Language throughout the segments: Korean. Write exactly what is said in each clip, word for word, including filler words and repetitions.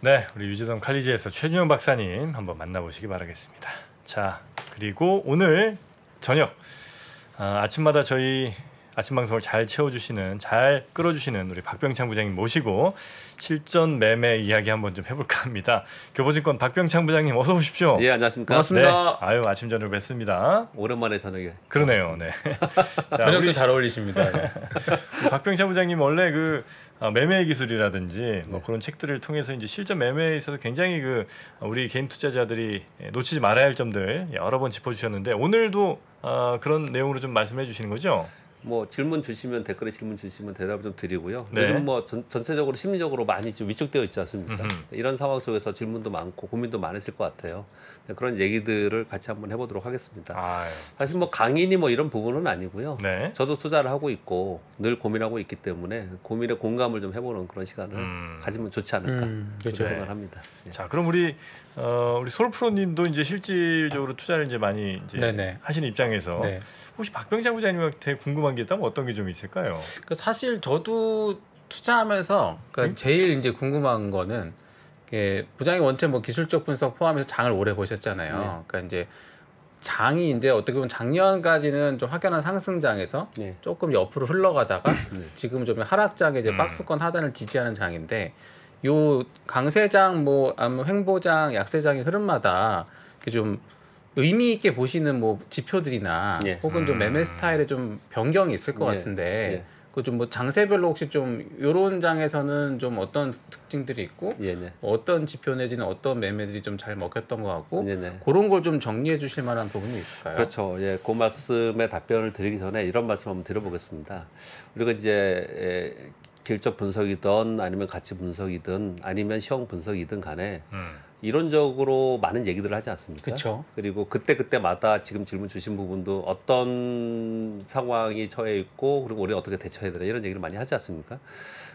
네, 우리 유지선 칼리지에서 최준영 박사님 한번 만나보시기 바라겠습니다. 자, 그리고 오늘 저녁 아, 아침마다 저희 아침 방송을 잘 채워주시는, 잘 끌어주시는 우리 박병창 부장님 모시고 실전 매매 이야기 한번 좀 해볼까 합니다. 교보증권 박병창 부장님 어서 오십시오. 예, 안녕하십니까. 반갑습니다. 네, 아유, 아침 저녁 뵙습니다. 오랜만에 저녁에. 그러네요. 네. 저녁도 우리... 잘 어울리십니다. 네. 박병창 부장님 원래 그 매매 기술이라든지 뭐 그런 책들을 통해서 이제 실전 매매에 있어서 굉장히 그 우리 개인 투자자들이 놓치지 말아야 할 점들 여러 번 짚어주셨는데 오늘도 어, 그런 내용으로 좀 말씀해 주시는 거죠? 뭐 질문 주시면 댓글에 질문 주시면 대답을 좀 드리고요. 네. 요즘 뭐 전, 전체적으로 심리적으로 많이 좀 위축되어 있지 않습니까? 음흠. 이런 상황 속에서 질문도 많고 고민도 많으실 것 같아요. 그런 얘기들을 같이 한번 해보도록 하겠습니다. 아유. 사실 뭐 강인이 뭐 이런 부분은 아니고요. 네. 저도 투자를 하고 있고 늘 고민하고 있기 때문에 고민에 공감을 좀 해보는 그런 시간을 음. 가지면 좋지 않을까 음, 그렇죠. 그런 생각을 합니다. 네. 자, 그럼 우리 어, 우리 솔프로님도 이제 실질적으로 투자를 이제 많이 이제 네네. 하시는 입장에서 네. 혹시 박병창 부장님한테 궁금한 게 있다면 어떤 게 좀 있을까요? 사실 저도 투자하면서 그러니까 음? 제일 이제 궁금한 거는 부장이 원체 뭐 기술적 분석 포함해서 장을 오래 보셨잖아요. 네. 그러니까 이제 장이 이제 어떻게 보면 작년까지는 좀 확연한 상승장에서 네. 조금 옆으로 흘러가다가 네. 지금 좀 하락장에 이제 음. 박스권 하단을 지지하는 장인데 요 강세장 뭐 아무 횡보장, 약세장의 흐름마다 이렇게 좀 의미 있게 보시는 뭐 지표들이나 예. 혹은 음. 좀 매매 스타일에 좀 변경이 있을 것 예. 같은데 예. 그 좀 뭐 장세별로 혹시 좀 요런 장에서는 좀 어떤 특징들이 있고 예네. 어떤 지표 내지는 어떤 매매들이 좀 잘 먹혔던 것 같고 예네. 그런 걸 좀 정리해 주실 만한 부분이 있을까요? 그렇죠. 예, 그 말씀에 답변을 드리기 전에 이런 말씀 한번 드려보겠습니다. 우리가 이제 예, 기술적 분석이든 아니면 가치 분석이든 아니면 시황 분석이든 간에 음. 이론적으로 많은 얘기들을 하지 않습니까? 그렇죠. 그리고 그때그때마다 지금 질문 주신 부분도 어떤 상황이 처해 있고 그리고 우리는 어떻게 대처해야 되나 이런 얘기를 많이 하지 않습니까?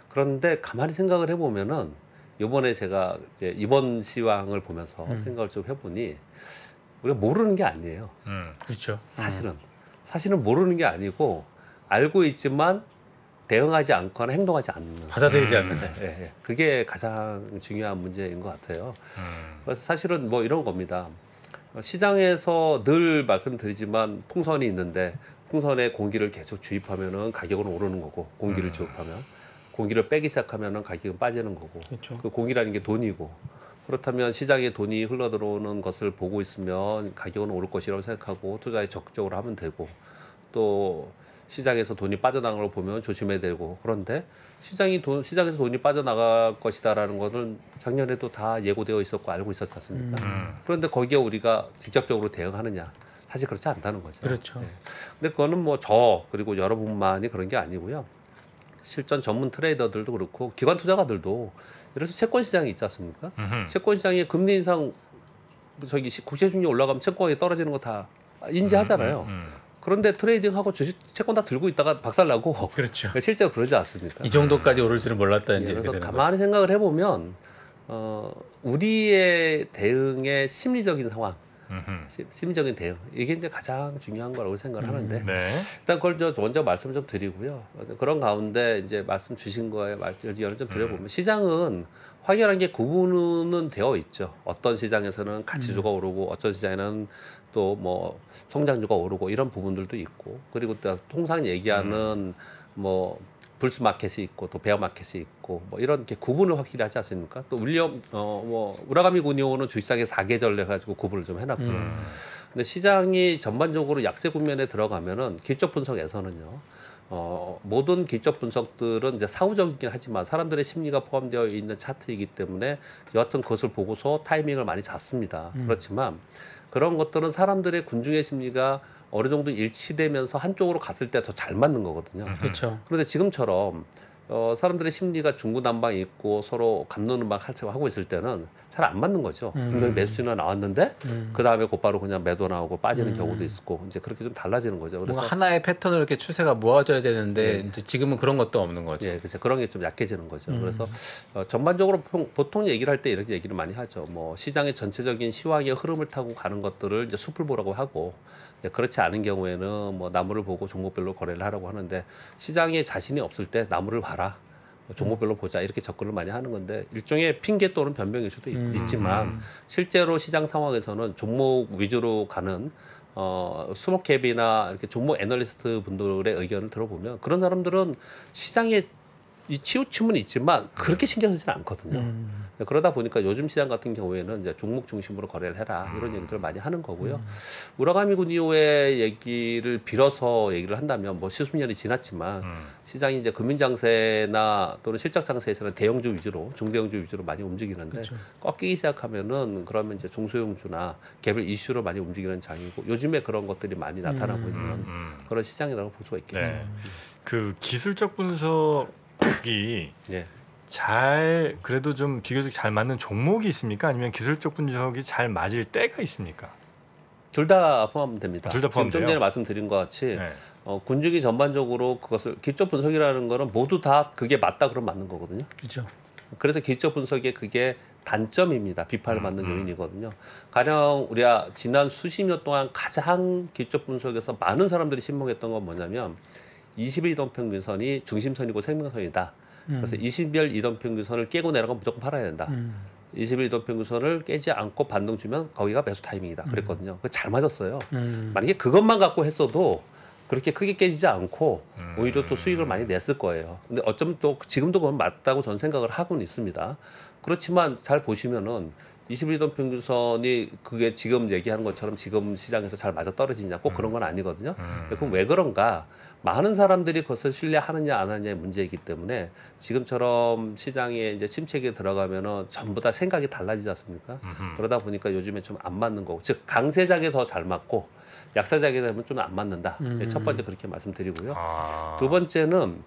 그런데 가만히 생각을 해보면은 요번에 제가 이제 이번 시황을 보면서 음. 생각을 좀 해보니 우리가 모르는 게 아니에요. 음. 그렇죠. 사실은. 음. 사실은 모르는 게 아니고 알고 있지만 대응하지 않거나 행동하지 않는 받아들이지 않는 예, 예. 그게 가장 중요한 문제인 것 같아요. 음. 그래서 사실은 뭐 이런 겁니다. 시장에서 늘 말씀드리지만 풍선이 있는데 풍선에 공기를 계속 주입하면은 가격은 오르는 거고 공기를 음. 주입하면 공기를 빼기 시작하면은 가격은 빠지는 거고 그렇죠. 그 공기라는 게 돈이고 그렇다면 시장에 돈이 흘러들어오는 것을 보고 있으면 가격은 오를 것이라고 생각하고 투자에 적극적으로 하면 되고 또 시장에서 돈이 빠져나가는 걸 보면 조심해야 되고 그런데 시장이 돈, 시장에서 돈이 빠져나갈 것이다라는 것은 작년에도 다 예고되어 있었고 알고 있었지 않습니까? 음. 그런데 거기에 우리가 직접적으로 대응하느냐 사실 그렇지 않다는 거죠. 그렇죠. 네. 근데 그거는 뭐 저 그리고 여러분만이 그런 게 아니고요. 실전 전문 트레이더들도 그렇고 기관 투자가들도 예를 들어서 채권 시장이 있지 않습니까? 음흠. 채권 시장에 금리 인상 저기 국채 수익률 올라가면 채권이 떨어지는 거 다 인지하잖아요. 음, 음, 음. 그런데 트레이딩하고 주식 채권 다 들고 있다가 박살나고 그렇죠. 실제로 그러지 않습니까? 이 정도까지 오를 줄은 몰랐다. 이제 그래서 가만히 거. 생각을 해보면 어, 우리의 대응의 심리적인 상황, 음흠. 심리적인 대응 이게 이제 가장 중요한 거라고 생각을 음. 하는데 네. 일단 그걸 저 먼저 말씀 좀 드리고요. 그런 가운데 이제 말씀 주신 거에 연을 좀 드려보면 음. 시장은 확연한 게 구분은 되어 있죠. 어떤 시장에서는 가치주가 음. 오르고 어떤 시장에는 또 뭐 성장주가 오르고 이런 부분들도 있고 그리고 또 통상 얘기하는 음. 뭐 불스 마켓이 있고 또 베어 마켓이 있고 뭐 이런 이렇게 구분을 확실히 하지 않습니까? 또 윌리엄 어 뭐 우라가미 구니오는 주식상의 사 계절 해 가지고 구분을 좀 해놨고요. 음. 근데 시장이 전반적으로 약세 국면에 들어가면은 기술적 분석에서는요. 어, 모든 기술적 분석들은 이제 사후적이긴 하지만 사람들의 심리가 포함되어 있는 차트이기 때문에 여하튼 그것을 보고서 타이밍을 많이 잡습니다. 음. 그렇지만 그런 것들은 사람들의 군중의 심리가 어느 정도 일치되면서 한쪽으로 갔을 때 더 잘 맞는 거거든요. 그렇죠. 그런데 지금처럼 어, 사람들의 심리가 중구난방이 있고 서로 감론을막 하고 있을 때는 잘 안 맞는 거죠. 음. 분명히 매수나 나왔는데 음. 그 다음에 곧바로 그냥 매도 나오고 빠지는 음. 경우도 있고 이제 그렇게 좀 달라지는 거죠. 그래서 뭔가 하나의 패턴으로 이렇게 추세가 모아져야 되는데 예. 이제 지금은 그런 것도 없는 거죠. 예, 그래서 그런 게 좀 약해지는 거죠. 음. 그래서 어, 전반적으로 보통 얘기를 할 때 이런 얘기를 많이 하죠. 뭐 시장의 전체적인 시황의 흐름을 타고 가는 것들을 이제 숲을 보라고 하고 예, 그렇지 않은 경우에는 뭐 나무를 보고 종목별로 거래를 하라고 하는데 시장에 자신이 없을 때 나무를 봐라. 종목별로 보자 이렇게 접근을 많이 하는 건데 일종의 핑계 또는 변명일 수도 있, 음. 있지만 실제로 시장 상황에서는 종목 위주로 가는 어, 스모캡이나 이렇게 종목 애널리스트 분들의 의견을 들어보면 그런 사람들은 시장에 이 치우침은 있지만 그렇게 신경 쓰진 않거든요. 음. 그러다 보니까 요즘 시장 같은 경우에는 이제 종목 중심으로 거래를 해라 이런 얘기들을 많이 하는 거고요. 음. 우라가미 군이오의 얘기를 빌어서 얘기를 한다면 뭐 십수년이 지났지만 음. 시장이 이제 금융장세나 또는 실적장세에서는 대형주 위주로 중대형주 위주로 많이 움직이는데 그쵸. 꺾이기 시작하면은 그러면 이제 중소형주나 개별 이슈로 많이 움직이는 장이고 요즘에 그런 것들이 많이 나타나고 음. 있는 그런 시장이라고 볼 수가 있겠죠. 네. 그 기술적 분석 여기 예. 잘 그래도 좀 비교적 잘 맞는 종목이 있습니까? 아니면 기술적 분석이 잘 맞을 때가 있습니까? 둘 다 포함 됩니다. 둘 다 포함돼요? 지금 좀 전에 말씀드린 것 같이 네. 어, 군중이 전반적으로 그것을 기초 분석이라는 거는 모두 다 그게 맞다 그러면 맞는 거거든요. 그렇죠. 그래서 기초 분석의 그게 단점입니다. 비판을 받는 음, 음. 요인이거든요. 가령 우리가 지난 수십 년 동안 가장 기초 분석에서 많은 사람들이 신봉했던 건 뭐냐면 이십 일 이동평균선이 중심선이고 생명선이다. 음. 그래서 이십 일 이동평균선을 깨고 내려가면 무조건 팔아야 된다. 음. 이십 일 이동평균선을 깨지 않고 반등 주면 거기가 매수 타이밍이다. 그랬거든요. 음. 잘 맞았어요. 음. 만약에 그것만 갖고 했어도 그렇게 크게 깨지지 않고 음. 오히려 또 수익을 많이 냈을 거예요. 근데 어쩌면 또 지금도 그건 맞다고 저는 생각을 하고는 있습니다. 그렇지만 잘 보시면은 이십 일 이동평균선이 그게 지금 얘기하는 것처럼 지금 시장에서 잘 맞아떨어지냐 꼭 음. 그런 건 아니거든요. 음. 그럼 왜 그런가? 많은 사람들이 그것을 신뢰하느냐 안 하느냐의 문제이기 때문에 지금처럼 시장에 이제 침체기에 들어가면은 전부 다 생각이 달라지지 않습니까? 음흠. 그러다 보니까 요즘에 좀 안 맞는 거고 즉 강세장에 더 잘 맞고 약세장에 되면 좀 안 맞는다. 음. 첫 번째 그렇게 말씀드리고요. 아. 두 번째는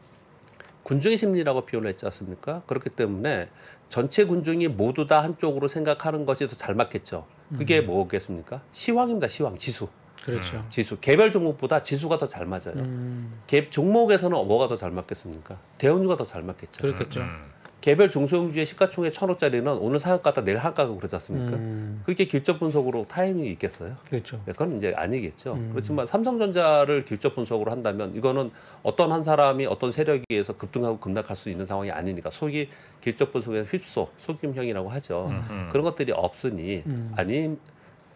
군중의 심리라고 표현을 했지 않습니까? 그렇기 때문에 전체 군중이 모두 다 한쪽으로 생각하는 것이 더 잘 맞겠죠. 그게 음. 뭐겠습니까? 시황입니다. 시황, 지수. 그렇죠. 지수. 개별 종목보다 지수가 더 잘 맞아요. 음. 개, 종목에서는 뭐가 더 잘 맞겠습니까? 대형주가 더 잘 맞겠죠. 그렇겠죠. 음. 개별 중소형주의 시가총액 천억짜리는 오늘 상한가다 내일 하한가고 그러지 않습니까? 음. 그렇게 길적 분석으로 타이밍이 있겠어요? 그렇죠. 그건 이제 아니겠죠. 음. 그렇지만 삼성전자를 길적 분석으로 한다면 이거는 어떤 한 사람이 어떤 세력에 의해서 급등하고 급락할 수 있는 상황이 아니니까 소위 길적 분석에서 휩소, 속임형이라고 하죠. 음흠. 그런 것들이 없으니 음. 아니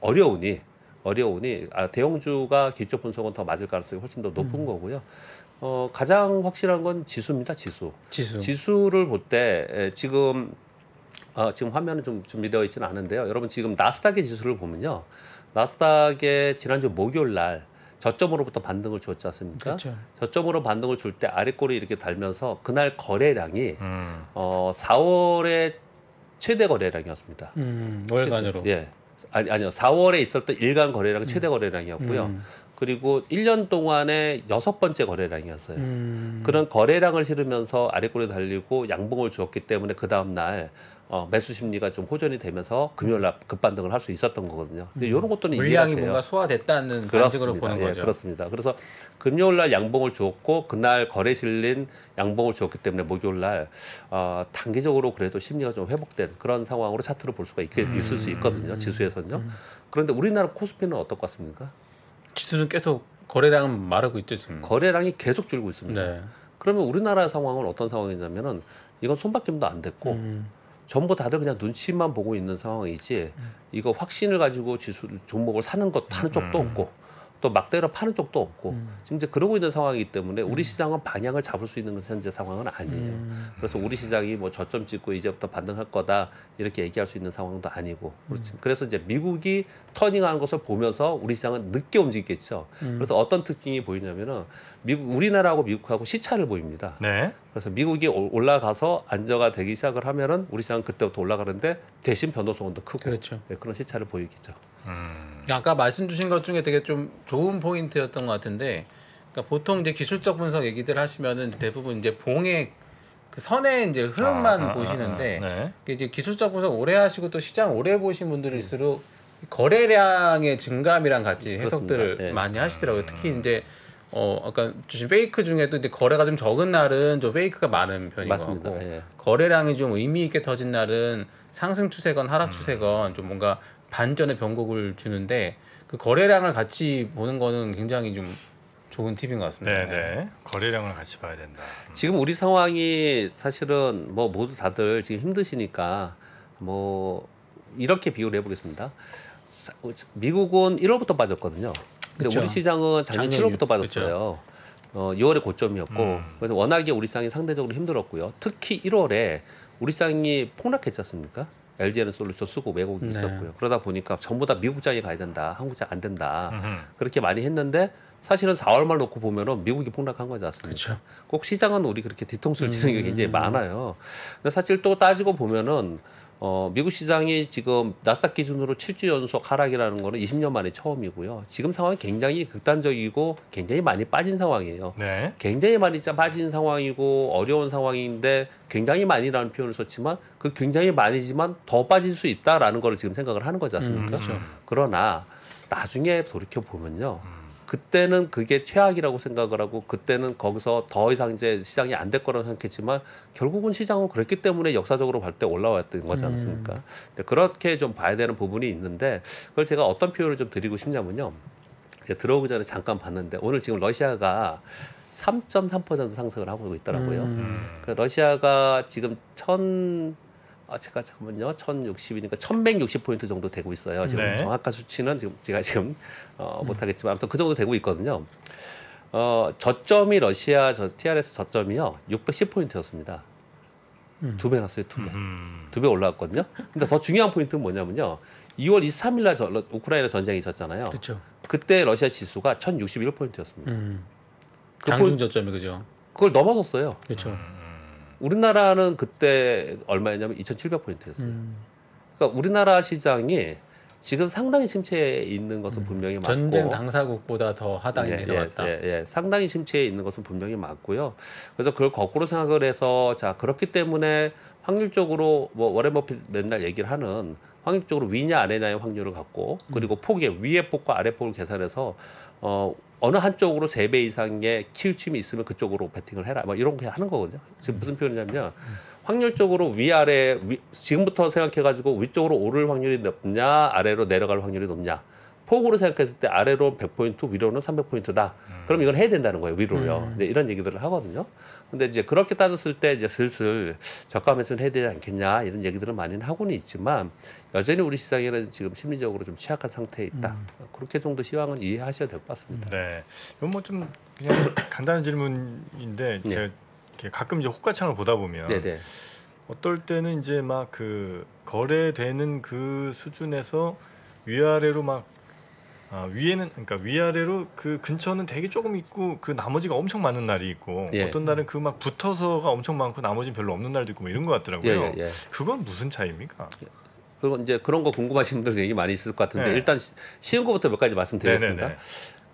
어려우니 어려우니 아, 대형주가 길적 분석은 더 맞을 가능성이 훨씬 더 높은 음. 거고요. 어, 가장 확실한 건 지수입니다. 지수. 지수. 지수를 볼 때 지금 어, 지금 화면은 좀 준비되어 있지는 않은데요. 여러분 지금 나스닥의 지수를 보면요. 나스닥의 지난주 목요일 날 저점으로부터 반등을 줬지 않습니까? 그렇죠. 저점으로 반등을 줄 때 아래꼬리 이렇게 달면서 그날 거래량이 음. 어, 사월에 최대 거래량이었습니다. 음, 월간으로. 최대, 예. 아니, 아니요. 사월에 있었던 일간 거래량이 최대 음. 거래량이었고요. 음. 그리고 일 년 동안에 여섯 번째 거래량이었어요. 음. 그런 거래량을 실으면서 아래꼬리 달리고 양봉을 주었기 때문에 그 다음 날 어, 매수 심리가 좀 호전이 되면서 금요일 날 급반등을 할 수 있었던 거거든요. 근데 이런 것들은 음. 물량이 뭔가 소화됐다는 반증으로 보는 예, 거죠. 그렇습니다. 그래서 금요일 날 양봉을 주었고 그날 거래 실린 양봉을 주었기 때문에 목요일 날 어, 단기적으로 그래도 심리가 좀 회복된 그런 상황으로 차트로 볼 수가 있게, 음. 있을 수 있거든요. 지수에서는요. 음. 그런데 우리나라 코스피는 어떨 것 같습니까? 지수는 계속 거래량은 마르고 있죠 지금. 거래량이 계속 줄고 있습니다. 네. 그러면 우리나라 상황은 어떤 상황이냐면은 이건 손바뀜도 안 됐고 음. 전부 다들 그냥 눈치만 보고 있는 상황이지 음. 이거 확신을 가지고 지수 종목을 사는 것 하는 쪽도 음. 없고 또 막대로 파는 쪽도 없고 음. 지금 이제 그러고 있는 상황이기 때문에 우리 시장은 방향을 잡을 수 있는 현재 상황은 아니에요. 음. 그래서 우리 시장이 뭐 저점 찍고 이제부터 반등할 거다 이렇게 얘기할 수 있는 상황도 아니고 그렇지. 음. 그래서 이제 미국이 터닝하는 것을 보면서 우리 시장은 늦게 움직이겠죠. 음. 그래서 어떤 특징이 보이냐면은 미국 우리나라하고 미국하고 시차를 보입니다. 네. 그래서 미국이 올라가서 안정화 되기 시작을 하면은 우리 시장은 그때부터 올라가는데 대신 변동성도 크고 그렇죠. 네, 그런 시차를 보이겠죠. 음. 아까 말씀 주신 것 중에 되게 좀 좋은 포인트였던 것 같은데, 그러니까 보통 이제 기술적 분석 얘기들 하시면은 대부분 이제 봉의 그 선의 이제 흐름만 아, 보시는데 아, 아, 네. 이제 기술적 분석 오래 하시고 또 시장 오래 보신 분들일수록 음. 거래량의 증감이랑 같이 해석들을 네. 많이 하시더라고요. 특히 이제 어 아까 주신 페이크 중에도 이제 거래가 좀 적은 날은 좀 페이크가 많은 편인 것 같고 예. 거래량이 좀 의미 있게 터진 날은 상승 추세건 하락 추세건 음. 좀 뭔가 반전의 변곡을 주는데 그 거래량을 같이 보는 거는 굉장히 좀 좋은 팁인 것 같습니다. 네, 거래량을 같이 봐야 된다. 음. 지금 우리 상황이 사실은 뭐 모두 다들 지금 힘드시니까 뭐 이렇게 비유를 해보겠습니다. 미국은 일월부터 빠졌거든요. 근데 그쵸. 우리 시장은 작년, 작년 칠월부터 빠졌어요. 그쵸. 어, 유월에 고점이었고 음. 그래서 워낙에 우리 시장이 상대적으로 힘들었고요. 특히 일월에 우리 시장이 폭락했지 않습니까? 엘지엔솔루션 쓰고 외국이 네. 있었고요. 그러다 보니까 전부 다 미국장에 가야 된다. 한국장 안 된다. 음흠. 그렇게 많이 했는데 사실은 사월 말 놓고 보면은 미국이 폭락한 거지 않습니까? 그쵸. 꼭 시장은 우리 그렇게 뒤통수를 치는 게 굉장히 음. 많아요. 근데 사실 또 따지고 보면은 어, 미국 시장이 지금 나스닥 기준으로 칠 주 연속 하락이라는 거는 이십 년 만에 처음이고요. 지금 상황이 굉장히 극단적이고 굉장히 많이 빠진 상황이에요. 네. 굉장히 많이 빠진 상황이고 어려운 상황인데 굉장히 많이라는 표현을 썼지만 그 굉장히 많이지만 더 빠질 수 있다라는 걸 지금 생각을 하는 거지 않습니까? 음, 그렇죠. 그러나 나중에 돌이켜보면요. 음. 그때는 그게 최악이라고 생각을 하고 그때는 거기서 더 이상 이제 시장이 안 될 거라고 생각했지만 결국은 시장은 그랬기 때문에 역사적으로 볼 때 올라왔던 거지 않습니까? 음. 근데 그렇게 좀 봐야 되는 부분이 있는데 그걸 제가 어떤 표현을 좀 드리고 싶냐면요. 이제 들어오기 전에 잠깐 봤는데 오늘 지금 러시아가 삼 점 삼 퍼센트 상승을 하고 있더라고요. 음. 그러니까 러시아가 지금 천... 아, 제가 잠깐만요. 천육십이니까 천백육십 포인트 정도 되고 있어요. 지금 네. 정확한 수치는 지금 제가 지금 어, 못하겠지만 아무튼 그 정도 되고 있거든요. 어, 저점이 러시아 저, 티알에스 저점이요. 육백십 포인트였습니다. 음. 두 배 났어요. 두 배. 음. 두 배 올라왔거든요. 근데 더 중요한 포인트는 뭐냐면요. 이월 이십삼일 날 저, 우크라이나 전쟁이 있었잖아요. 그쵸. 그때 러시아 지수가 천육십일 포인트였습니다. 음. 그 장중 저점이 그죠? 그걸 넘어섰어요. 그렇죠. 우리나라는 그때 얼마였냐면 이천칠백 포인트였어요. 음. 그러니까 우리나라 시장이 지금 상당히 침체에 있는 것은 분명히 맞고 전쟁 당사국보다 더 하단이 내려왔다. 예, 예, 예, 상당히 침체에 있는 것은 분명히 맞고요. 그래서 그걸 거꾸로 생각을 해서 자 그렇기 때문에 확률적으로 뭐 워렌 버핏 맨날 얘기를 하는 확률적으로 위냐 아래냐의 확률을 갖고 그리고 폭의 위의 폭과 아래 폭을 계산해서 어. 어느 한쪽으로 세 배 이상의 치우침이 있으면 그쪽으로 배팅을 해라. 막 이런 거 하는 거거든요. 지금 무슨 표현이냐면 확률적으로 위아래 위, 지금부터 생각해가지고 위쪽으로 오를 확률이 높냐 아래로 내려갈 확률이 높냐. 폭으로 생각했을 때 아래로 백 포인트 위로는 삼백 포인트다. 음. 그럼 이건 해야 된다는 거예요. 위로요. 음. 이제 이런 얘기들을 하거든요. 근데 이제 그렇게 따졌을 때 이제 슬슬 저가 매수는 해야 되지 않겠냐 이런 얘기들을 많이는 하고는 있지만 여전히 우리 시장에는 지금 심리적으로 좀 취약한 상태에 있다. 음. 그렇게 정도 시황은 이해하셔야 될 것 같습니다. 네. 이건 뭐 좀 그냥 간단한 질문인데 네. 제가 가끔 이제 호가창을 보다 보면. 네네. 어떨 때는 이제 막 그 거래되는 그 수준에서 위아래로 막 아, 위에는 그러니까 위아래로 그 근처는 되게 조금 있고 그 나머지가 엄청 많은 날이 있고 예. 어떤 날은 그 막 붙어서가 엄청 많고 나머지는 별로 없는 날도 있고 뭐 이런 것 같더라고요. 예, 예, 예. 그건 무슨 차이입니까? 그건 이제 그런 거 궁금하신 분들 얘기 많이 있을 것 같은데 예. 일단 쉬운 거부터 몇 가지 말씀드리겠습니다. 네네네.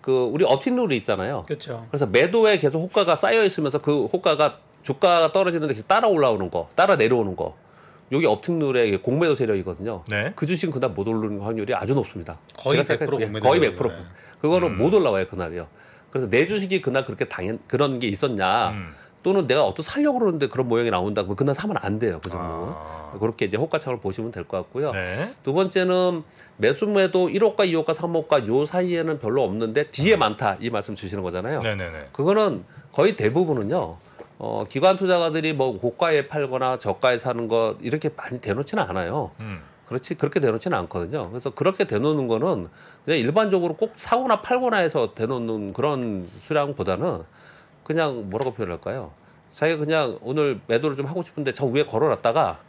그 우리 업팅 룰이 있잖아요. 그렇죠. 그래서 매도에 계속 호가가 쌓여 있으면서 그 호가가 주가가 떨어지는데 계속 따라 올라오는 거, 따라 내려오는 거. 여기 업특률의 공매도 세력이거든요. 네? 그 주식은 그날 못 오르는 확률이 아주 높습니다. 거의 백 퍼센트 공매도 거의 백 퍼센트. 네. 그거는 음. 못 올라와요 그날이요. 그래서 내 주식이 그날 그렇게 당연 그런 게 있었냐 음. 또는 내가 어떤 살려고 그러는데 그런 모양이 나온다. 그럼 그날 사면 안 돼요. 그 정도는. 아. 그렇게 이제 호가창을 보시면 될 것 같고요. 네? 두 번째는 매수매도 일호가 이호가 삼호가 요 사이에는 별로 없는데 뒤에 음. 많다 이 말씀 주시는 거잖아요. 네네네. 그거는 거의 대부분은요. 어, 기관 투자가들이 뭐 고가에 팔거나 저가에 사는 거 이렇게 많이 대놓지는 않아요. 음. 그렇지, 그렇게 대놓지는 않거든요. 그래서 그렇게 대놓는 거는 그냥 일반적으로 꼭 사거나 팔거나 해서 대놓는 그런 수량보다는 그냥 뭐라고 표현할까요? 자기가 그냥 오늘 매도를 좀 하고 싶은데 저 위에 걸어놨다가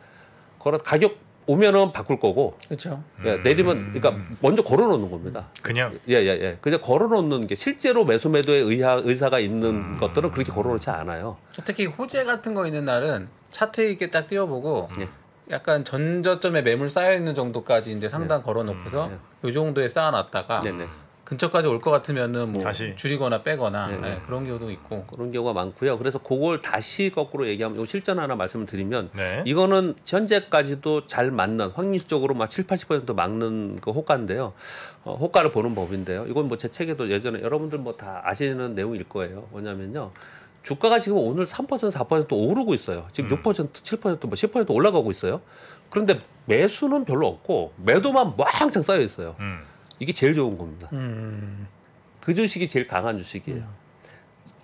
걸어, 가격 오면은 바꿀 거고. 그렇죠. 예, 내리면 그러니까 먼저 걸어놓는 겁니다. 그냥. 예예예. 예, 예. 그냥 걸어놓는 게 실제로 매수 매도의 의하, 의사가 있는 음. 것들은 그렇게 걸어놓지 않아요. 특히 호재 같은 거 있는 날은 차트 이렇게 딱 띄워보고 음. 약간 전저점에 매물 쌓여 있는 정도까지 이제 상단 네. 걸어놓고서 음. 이 정도에 쌓아놨다가. 네네. 근처까지 올 것 같으면은 뭐 다시. 줄이거나 빼거나 네. 네, 그런 경우도 있고 그런 경우가 많고요. 그래서 그걸 다시 거꾸로 얘기하면 요 실전 하나 말씀을 드리면 네. 이거는 현재까지도 잘 맞는 확률적으로 막 칠, 팔십 퍼센트 막는 그 호가인데요. 어, 호가를 보는 법인데요. 이건 뭐 제 책에도 예전에 여러분들 뭐 다 아시는 내용일 거예요. 뭐냐면요. 주가가 지금 오늘 삼 퍼센트, 사 퍼센트 오르고 있어요. 지금 음. 육 퍼센트, 칠 퍼센트, 뭐 십 퍼센트 올라가고 있어요. 그런데 매수는 별로 없고 매도만 왕창 쌓여 있어요. 음. 이게 제일 좋은 겁니다. 음. 그 주식이 제일 강한 주식이에요.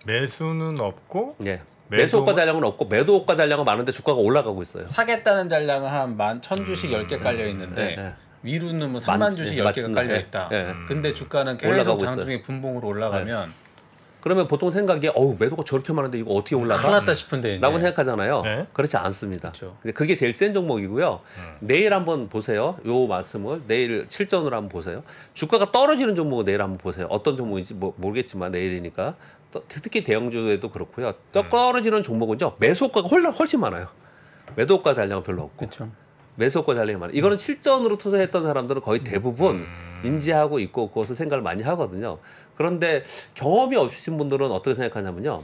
매수는 없고 네. 매수 호가 잔량은 없고 매도 호가 잔량은 많은데 주가가 올라가고 있어요. 사겠다는 잔량은 한 만 천 주식 음. 열 개 깔려 있는데 네, 네. 위로는 뭐 삼만 만, 주식 네, 열 개가 깔려 있다. 네. 네. 근데 주가는 계속 장중에 분봉으로 올라가면 네. 그러면 보통 생각이 어우 매도가 저렇게 많은데 이거 어떻게 올라가? 큰일 났다 싶은데 라고 생각하잖아요. 네? 그렇지 않습니다. 그렇죠. 그게 제일 센 종목이고요. 음. 내일 한번 보세요. 요 말씀을 내일 실전으로 한번 보세요. 주가가 떨어지는 종목은 내일 한번 보세요. 어떤 종목인지 뭐 모르겠지만 내일이니까 특히 대형주에도 그렇고요. 음. 떨어지는 종목은요. 매수가가 훨씬 많아요. 매도가 잔량은 별로 없고. 그렇죠. 매수가 달리기 많아요. 이거는 실전으로 투자했던 사람들은 거의 대부분 인지하고 있고 그것을 생각을 많이 하거든요. 그런데 경험이 없으신 분들은 어떻게 생각하냐면요.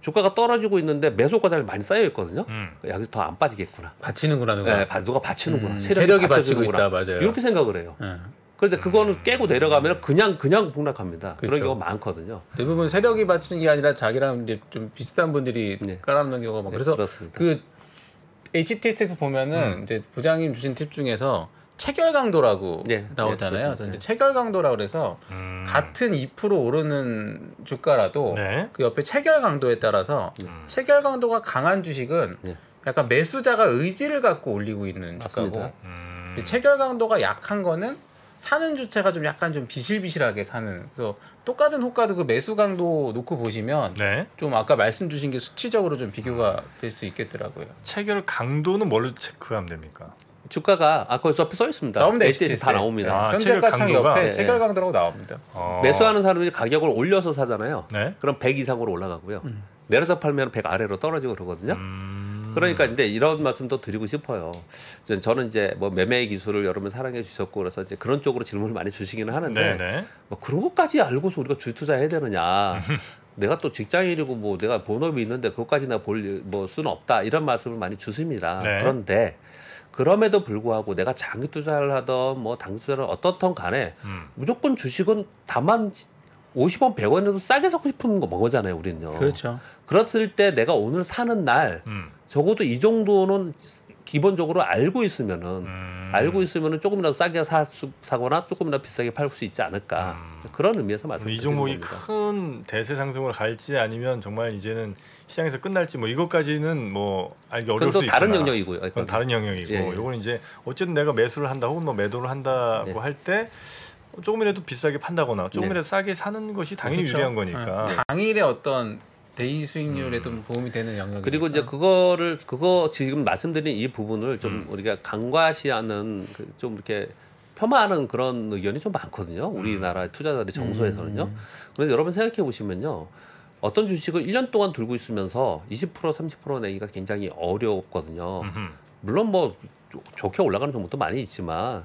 주가가 떨어지고 있는데 매수가 잔량이 많이 쌓여 있거든요. 음. 여기서 더 안 빠지겠구나. 받치는구나. 누가. 네, 누가 받치는구나. 음, 세력이, 세력이 받치고 있다. 맞아요. 이렇게 생각을 해요. 음. 그런데 그거는 깨고 내려가면 그냥 그냥 폭락합니다. 그렇죠. 그런 경우가 많거든요. 대부분 세력이 받치는 게 아니라 자기랑 이제 좀 비슷한 분들이 네. 깔아놓는 경우가 많고. 네, 그래서 그렇습니다. 그 에이치티에스에서 보면은 음. 이제 부장님 주신 팁 중에서 체결 강도라고 네, 나오잖아요. 네, 그래서 이제 체결 강도라고 그래서 음. 같은 이 퍼센트 오르는 주가라도 네. 그 옆에 체결 강도에 따라서 음. 체결 강도가 강한 주식은 네. 약간 매수자가 의지를 갖고 올리고 있는 주가고 음. 체결 강도가 약한 거는 사는 주체가 좀 약간 좀 비실비실하게 사는. 그래서 똑같은 호가도 그 매수 강도 놓고 보시면 네. 좀 아까 말씀 주신 게 수치적으로 좀 비교가 될 수 있겠더라고요. 체결 강도는 뭘로 체크하면 됩니까? 주가가 아까 옆에 써 있습니다. 나옵니다. 에이치티에스 다 나옵니다. 현재가창 네. 아, 옆에 네. 체결 강도라고 나옵니다. 어. 매수하는 사람이 가격을 올려서 사잖아요. 네? 그럼 백 이상으로 올라가고요. 음. 내려서 팔면 백 아래로 떨어지고 그러거든요. 음. 그러니까 이제 이런 말씀도 드리고 싶어요. 저는 이제 뭐 매매의 기술을 여러분 사랑해 주셨고 그래서 이제 그런 쪽으로 질문을 많이 주시기는 하는데 네네. 뭐 그런 것까지 알고서 우리가 주식 투자해야 되느냐. 내가 또 직장인이고 뭐 내가 본업이 있는데 그것까지 내가 볼 뭐 수는 없다. 이런 말씀을 많이 주십니다. 네. 그런데 그럼에도 불구하고 내가 장기 투자를 하던 뭐 단기 투자를 어떻든 간에 음. 무조건 주식은 다만 오십 원, 백 원이라도 싸게 사고 싶은 거 먹잖아요, 우리는요. 그렇죠. 그랬을 때 내가 오늘 사는 날 음. 적어도 이 정도는 기본적으로 알고 있으면은 음. 알고 있으면은 조금이라도 싸게 사, 사거나 조금이라도 비싸게 팔 수 있지 않을까 음. 그런 의미에서 말씀드리는 이 종목이 겁니다. 큰 대세 상승으로 갈지 아니면 정말 이제는 시장에서 끝날지 뭐 이것까지는 뭐 알기 어려울 수 있으나 다른 영역이고요. 그건 다른 영역이고 예, 예. 요건 이제 어쨌든 내가 매수를 한다 혹은 뭐 매도를 한다고 예. 할 때. 조금이라도 비싸게 판다거나 조금이라도 네. 싸게 사는 것이 당연히 그렇죠. 유리한 거니까 네. 당일의 어떤 데이 수익률에 좀 음. 도움이 되는 영역이니까 그리고 이제 그거를 그거 지금 말씀드린 이 부분을 좀 음. 우리가 간과시하는 좀 이렇게 폄하하는 그런 의견이 좀 많거든요. 우리나라 투자자들이 정서에서는요. 음. 그래서 여러분 생각해 보시면요. 어떤 주식을 일 년 동안 들고 있으면서 이십 퍼센트 삼십 퍼센트 내기가 굉장히 어렵거든요. 음흠. 물론 뭐 좋게 올라가는 종목도 많이 있지만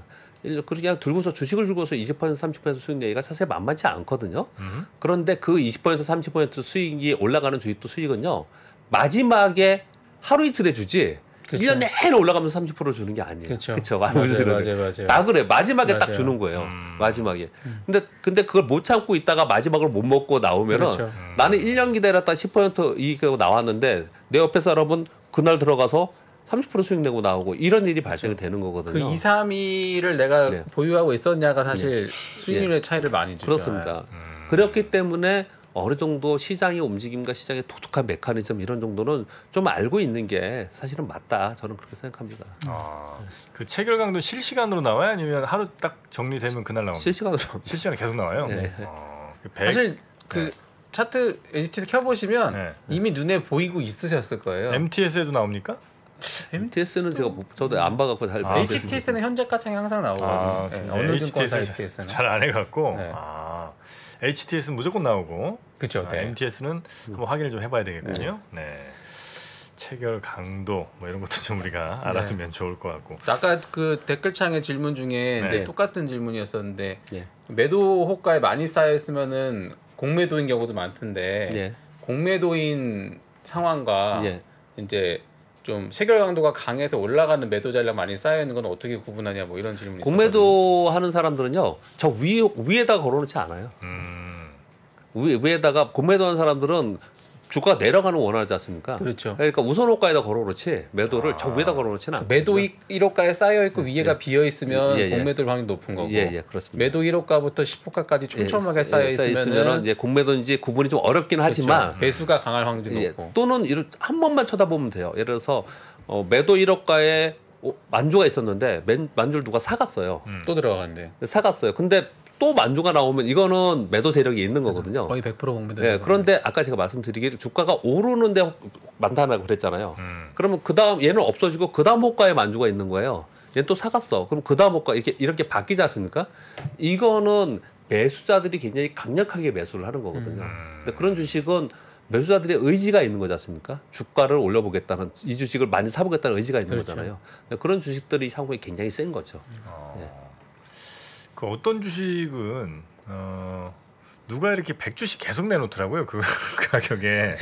그냥 들고서 주식을 들고서 이십 퍼센트 삼십 퍼센트 수익 내기가 사실 만만치 않거든요. 음. 그런데 그 이십 퍼센트 삼십 퍼센트 수익이 올라가는 주식도 수익은요. 마지막에 하루 이틀에 주지 그쵸. 일 년 내내 올라가면서 삼십 퍼센트 주는 게 아니에요. 그렇죠. 맞아요, 맞아요, 맞아요. 다 그래. 마지막에 맞아요. 딱 주는 거예요. 음. 마지막에. 음. 근데 근데 그걸 못 참고 있다가 마지막을 못 먹고 나오면은 그렇죠. 음. 나는 일 년 기다렸다 십 퍼센트 이익하고 나왔는데 내 옆에 사람은 그날 들어가서 삼십 퍼센트 수익 내고 나오고 이런 일이 발생이 그렇죠. 되는 거거든요. 그 이, 삼 위를 내가 네. 보유하고 있었냐가 사실 네. 수익률의 네. 차이를 많이 주죠. 그렇습니다. 음. 그렇기 때문에 어느 정도 시장의 움직임과 시장의 독특한 메커니즘 이런 정도는 좀 알고 있는 게 사실은 맞다. 저는 그렇게 생각합니다. 아, 그 체결 강도 실시간으로 나와요? 아니면 하루 딱 정리되면 그날 나오나요? 실시간으로. 실시간에 계속 나와요? 네. 아, 백... 사실 그... 네. 차트 에이치티에스 켜보시면 네. 이미 눈에 보이고 있으셨을 거예요. 엠티에스에도 나옵니까? 엠티에스는 제가 저도 안 봐갖고 잘 아, 에이치티에스는 현재가창이 항상 나오거든요. 아, 네. 어느 증권사 에이치티에스는 잘 안 해갖고 네. 아, 에이치티에스는 무조건 나오고 그렇죠. 아, 네. 엠티에스는 한번 확인을 좀 해봐야 되겠군요. 네. 네. 체결 강도 뭐 이런 것도 좀 우리가 알아두면 네. 좋을 것 같고 아까 그 댓글창의 질문 중에 네. 이제 똑같은 질문이었었는데 네. 매도 호가에 많이 쌓여 있으면은 공매도인 경우도 많던데 네. 공매도인 상황과 네. 이제 좀 체결 강도가 강해서 올라가는 매도 잔량 많이 쌓여 있는 건 어떻게 구분하냐 뭐 이런 질문이 있어요. 공매도 있었거든요. 하는 사람들은요. 저 위 위에다가 걸어놓지 않아요. 음. 위 위에다가 공매도하는 사람들은 주가가 내려가는 원하지 않습니까? 그렇죠. 그러니까 우선호가에다 걸어놓지 매도를 아, 저 위에다 걸어놓지는 않거든요. 매도 일 호가에 쌓여있고 네, 위에가 네. 비어있으면 예, 예. 공매도일 확률이 높은 거고 예, 예, 그렇습니다. 매도 일 호가부터 십 호가까지 촘촘하게 예, 쌓여있으면 예, 공매도인지 구분이 좀 어렵긴 그렇죠. 하지만 배수가 강할 확률이 높고 예, 또는 한 번만 쳐다보면 돼요. 예를 들어서 어, 매도 일 호가에 만주가 있었는데 맨, 만주를 누가 사갔어요. 음. 또 들어가는데 사갔어요. 근데 또 만주가 나오면 이거는 매도 세력이 있는 거거든요. 거의 백 퍼센트 공매도. 예, 그런데 아까 제가 말씀드리기에 주가가 오르는데 많다라고 그랬잖아요. 음. 그러면 그 다음 얘는 없어지고 그 다음 호가에 만주가 있는 거예요. 얘는 또 사갔어. 그럼 그 다음 호가 이렇게 이렇게 바뀌지 않습니까? 이거는 매수자들이 굉장히 강력하게 매수를 하는 거거든요. 음. 근데 그런 주식은 매수자들의 의지가 있는 거지 않습니까? 주가를 올려보겠다는, 이 주식을 많이 사보겠다는 의지가 있는 그렇죠. 거잖아요. 그런 주식들이 향후에 굉장히 센 거죠. 아, 예. 그 어떤 주식은 어, 누가 이렇게 백 주씩 계속 내놓더라고요. 그 가격에.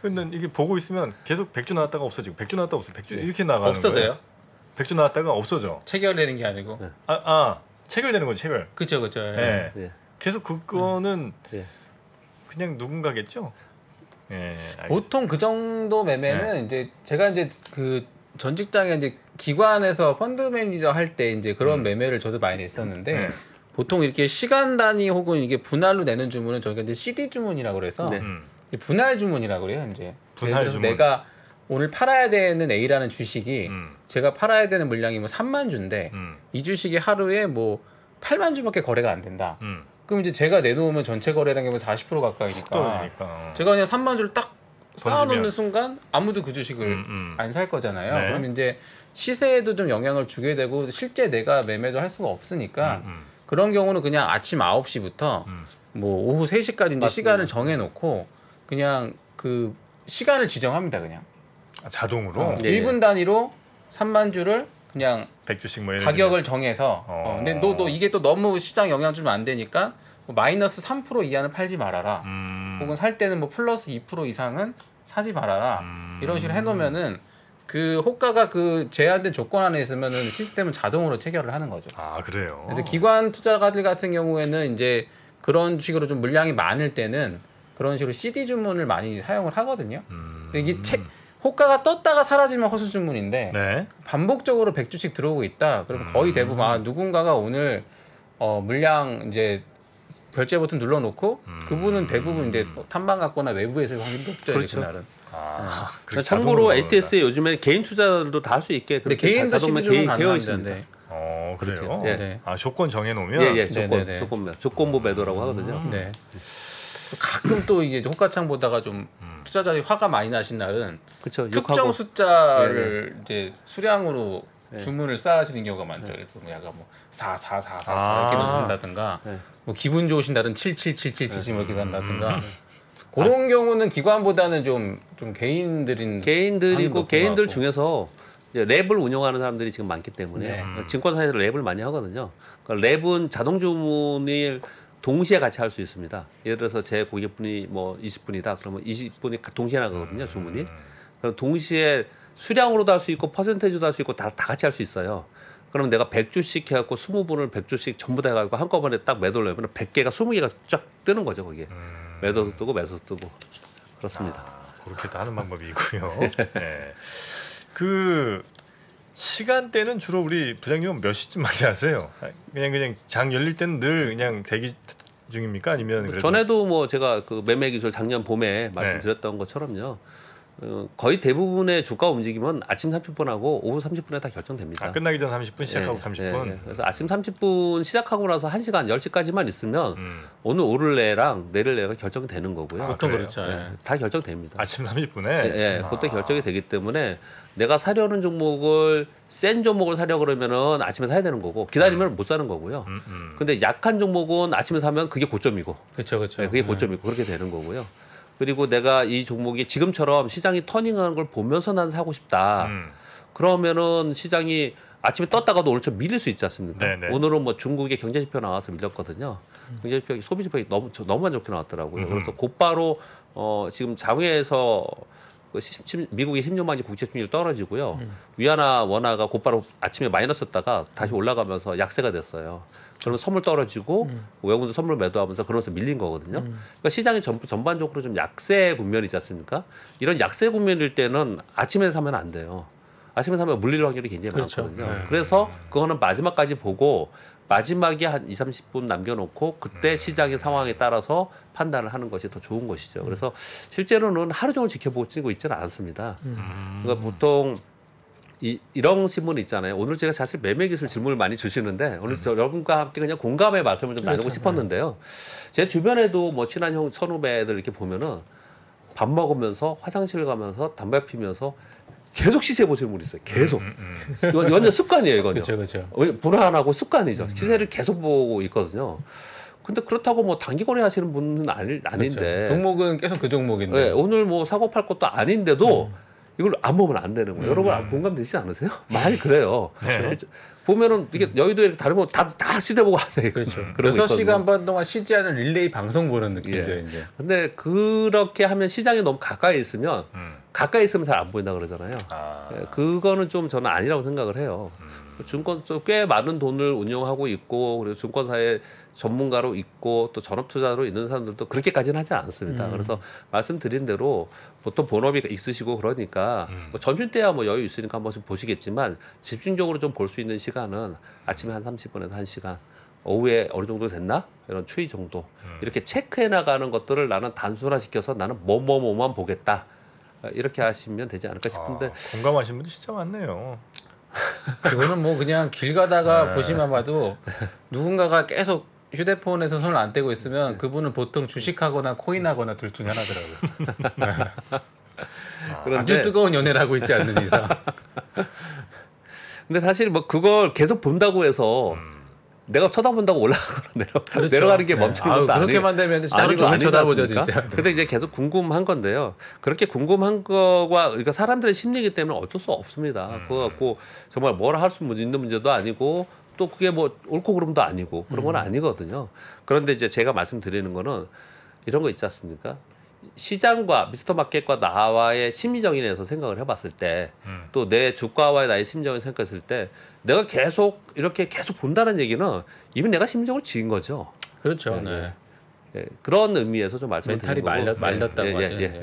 근데 이게 보고 있으면 계속 백 주 나왔다가 없어지고 백 주 나왔다가 없어지고 백 주 네. 이렇게 나가는 없어져요? 거예요. 백 주 나왔다가 없어져. 체결되는 게 아니고. 네. 아, 아, 체결되는 거죠. 체결. 그렇죠. 그렇죠. 예. 예. 예. 계속 그거는 예. 그냥 누군가겠죠. 예, 보통 그 정도 매매는 예. 이제 제가 이제 그 전 직장에 이제 기관에서 펀드 매니저 할 때 이제 그런 음. 매매를 저도 많이 했었는데 예. 보통 이렇게 시간 단위 혹은 이게 분할로 내는 주문은 저희가 이제 씨디 주문이라고 그래서 네. 음. 분할 주문이라고 그래요. 이제 분할 예를 들어서 주문. 내가 오늘 팔아야 되는 A라는 주식이 음. 제가 팔아야 되는 물량이 뭐 삼만 주인데 음. 이 주식이 하루에 뭐 팔만 주밖에 거래가 안 된다. 음. 그럼 이제 제가 내놓으면 전체 거래량이 사십 퍼센트 가까이니까 떨어지니까. 제가 그냥 삼만 주를 딱 쌓아놓는 순간 아무도 그 주식을 음, 음. 안 살 거잖아요. 네. 그럼 이제 시세에도 좀 영향을 주게 되고 실제 내가 매매도 할 수가 없으니까 음, 음. 그런 경우는 그냥 아침 아홉 시부터 음. 뭐 오후 세 시까지 이제 시간을 정해놓고 그냥 그 시간을 지정합니다. 그냥 아, 자동으로 어, 예. 일 분 단위로 삼만 주를 그냥 백 주씩 뭐 가격을 정해서 어. 어, 근데 너, 너 이게 또 너무 시장 영향 주면 안 되니까 뭐 마이너스 삼 퍼센트 이하는 팔지 말아라 음. 혹은 살 때는 뭐 플러스 이 퍼센트 이상은 사지 말아라 음. 이런 식으로 해놓으면은 그 호가가 그 제한된 조건 안에 있으면은 시스템은 자동으로 체결을 하는 거죠. 아 그래요. 그래서 기관 투자가들 같은 경우에는 이제 그런 식으로 좀 물량이 많을 때는 그런 식으로 씨디 주문을 많이 사용을 하거든요. 음. 근데 이게 체, 호가가 떴다가 사라지면 허수 주문인데 네. 반복적으로 백 주씩 들어오고 있다. 그럼 음. 거의 대부분 아, 누군가가 오늘 어, 물량 이제 결제 버튼 눌러놓고 음. 그분은 대부분 이제 탐방 갔거나 외부에서 확인 높죠. 그렇죠. 그날은. 아, 네. 참고로 에이티에스에 요즘에 개인 투자들도 다 할 수 있게 그렇게 개인도 자동으로 개인 되어 있습니다. 어 그래요. 예. 네. 아 조건 정해놓으면 예, 예. 조건 네네네. 조건 조건부 매도라고 하거든요. 음. 네. 가끔 또 이게 호가창 보다가 좀 음. 투자자들이 화가 많이 나신 날은 그쵸, 특정 욕하고. 숫자를 예. 이제 수량으로 예. 주문을 쌓아주는 경우가 많죠. 예. 그래서 뭐 약간 뭐 사 사 사 사 사 아 이렇게 넣는다든가 예. 뭐 기분 좋으신 날은 칠 칠 칠 칠 칠 이렇게 간다든가 음. 그런 아. 경우는 기관보다는 좀 좀 개인들인 개인들이고 개인들 중에서 이제 랩을 운영하는 사람들이 지금 많기 때문에 네. 증권사에서 랩을 많이 하거든요. 그러니까 랩은 자동 주문을 동시에 같이 할 수 있습니다. 예를 들어서 제 고객분이 뭐 이십 분이다. 그러면 이십 분이 동시에 나가거든요. 주문이. 그럼 동시에 수량으로도 할 수 있고 퍼센테이지도 할 수 있고 다, 다 같이 할 수 있어요. 그럼 내가 백 주씩 해갖고 이십 분을 백 주씩 전부 다 해가지고 한꺼번에 딱 매도를 해보면 백 개가 이십 개가 쫙 뜨는 거죠. 거기에. 음. 매도도 뜨고 매수도 뜨고. 그렇습니다. 아, 그렇게도 하는 방법이 있고요. 네. 그 시간대는 주로 우리 부장님은 몇 시쯤 많이 하세요? 그냥 그냥 장 열릴 때는 늘 그냥 대기 중입니까? 아니면 그래도... 전에도 뭐 제가 그 매매 기술 작년 봄에 말씀드렸던 네. 것처럼요. 어, 거의 대부분의 주가 움직임은 아침 삼십 분하고 오후 삼십 분에 다 결정됩니다. 아, 끝나기 전 삼십 분 시작하고 네, 삼십 분. 네, 그래서 아침 삼십 분 시작하고 나서 한 시간 열 시까지만 있으면 음. 오늘 오를 내랑 내일 내가 결정되는 거고요. 보통 아, 그렇죠. 네, 다 결정됩니다. 아침 삼십 분에. 네, 네, 아. 그때 결정이 되기 때문에. 내가 사려는 종목을 센 종목을 사려 그러면은 아침에 사야 되는 거고 기다리면 음. 못 사는 거고요. 음, 음. 근데 약한 종목은 아침에 사면 그게 고점이고, 그렇죠, 그렇죠. 네, 그게 고점이고 네. 그렇게 되는 거고요. 그리고 내가 이 종목이 지금처럼 시장이 터닝하는 걸 보면서 난 사고 싶다. 음. 그러면은 시장이 아침에 떴다가도 오늘처럼 밀릴 수 있지 않습니까? 네네. 오늘은 뭐 중국의 경제지표 나와서 밀렸거든요. 음. 경제지표, 소비지표가 너무 너무 안 좋게 나왔더라고요. 음. 그래서 곧바로 어, 지금 장외에서 미국이 십 년 만에 국채 수익률이 떨어지고요. 음. 위안화 원화가 곧바로 아침에 마이너스였다가 다시 올라가면서 약세가 됐어요. 그러면 선물 떨어지고 음. 외국인도 선물 매도하면서 그러면서 밀린 거거든요. 음. 그러니까 시장이 전, 전반적으로 좀 약세 국면이지 않습니까? 이런 약세 국면일 때는 아침에 사면 안 돼요. 아침에 사면 물릴 확률이 굉장히 그렇죠. 많거든요. 네. 그래서 그거는 마지막까지 보고 마지막에 한 이삼십 분 남겨놓고 그때 음. 시장의 상황에 따라서 판단을 하는 것이 더 좋은 것이죠. 음. 그래서 실제로는 하루 종일 지켜보고 있지는 않습니다. 음. 그러니까 보통 이, 이런 신문 있잖아요. 오늘 제가 사실 매매 기술 질문을 많이 주시는데 오늘 음. 저 여러분과 함께 그냥 공감의 말씀을 좀 그렇죠. 나누고 싶었는데요. 제 주변에도 뭐 친한 형 선후배들 이렇게 보면은 밥 먹으면서 화장실 가면서 담배 피면서 계속 시세 보시는 분이 있어요. 계속. 음, 음, 음. 완전 습관이에요, 이거는. 그렇죠, 그렇죠. 불안하고 습관이죠. 시세를 계속 보고 있거든요. 근데 그렇다고 뭐 단기거래 하시는 분은 아니, 아닌데. 그렇죠. 종목은 계속 그 종목인데. 네, 오늘 뭐 사고 팔 것도 아닌데도 음. 이걸 안 보면 안 되는 거예요. 음. 여러분 공감되시지 않으세요? 많이 그래요. 네. 보면은 이게 음. 여의도에 다른 거 다 다 시대 보고 하네. 그렇죠. 여섯 시간 반 동안 쉬지 않은 릴레이 방송 보는 느낌이죠. 예. 이제. 근데 그렇게 하면 시장에 너무 가까이 있으면 음. 가까이 있으면 잘 안 보인다 그러잖아요. 아. 예, 그거는 좀 저는 아니라고 생각을 해요. 음. 증권 꽤 많은 돈을 운영하고 있고 그리고 증권사의 전문가로 있고 또 전업투자로 있는 사람들도 그렇게까지는 하지 않습니다. 음. 그래서 말씀드린 대로 보통 본업이 있으시고 그러니까 음. 뭐 점심때야 뭐 여유 있으니까 한 번씩 보시겠지만 집중적으로 좀 볼 수 있는 시간은 아침에 한 삼십 분에서 한 시간, 오후에 어느 정도 됐나? 이런 추이 정도. 음. 이렇게 체크해 나가는 것들을 나는 단순화시켜서 나는 뭐뭐뭐만 보겠다. 이렇게 하시면 되지 않을까 싶은데. 아, 공감하시는 분들 진짜 많네요. 그거는 뭐 그냥 길 가다가 네. 보시면 봐도 누군가가 계속 휴대폰에서 손을 안 떼고 있으면 그분은 보통 주식하거나 코인하거나 둘 중에 하나더라고요. 네. 아주 뜨거운 연애를 하고 있지 않는 이상. 근데 사실 뭐 그걸 계속 본다고 해서 음. 내가 쳐다본다고 올라가거나 내려, 그렇죠. 내려가는 게 멈추는 것도 아니에요. 그렇게만 되면 진짜 하루 종일 쳐다보죠. 진짜. 근데 이제 계속 궁금한 건데요. 그렇게 궁금한 거와 그러니까 사람들의 심리이기 때문에 어쩔 수 없습니다. 음. 그거 갖고 정말 뭐라 할 수 있는 문제도 아니고 또 그게 뭐 옳고 그름도 아니고 그런 건 음. 아니거든요. 그런데 이제 제가 말씀드리는 거는 이런 거 있지 않습니까? 시장과 미스터 마켓과 나와의 심리정인에서 생각을 해봤을 때 또 내 음. 주가와의 나의 심리정인을 생각했을 때 내가 계속 이렇게 계속 본다는 얘기는 이미 내가 심리적으로 지은 거죠. 그렇죠. 네. 네. 예, 그런 의미에서 좀 말씀을 드리는 거고 멘탈이 말렸다고 하죠. 예, 예, 예.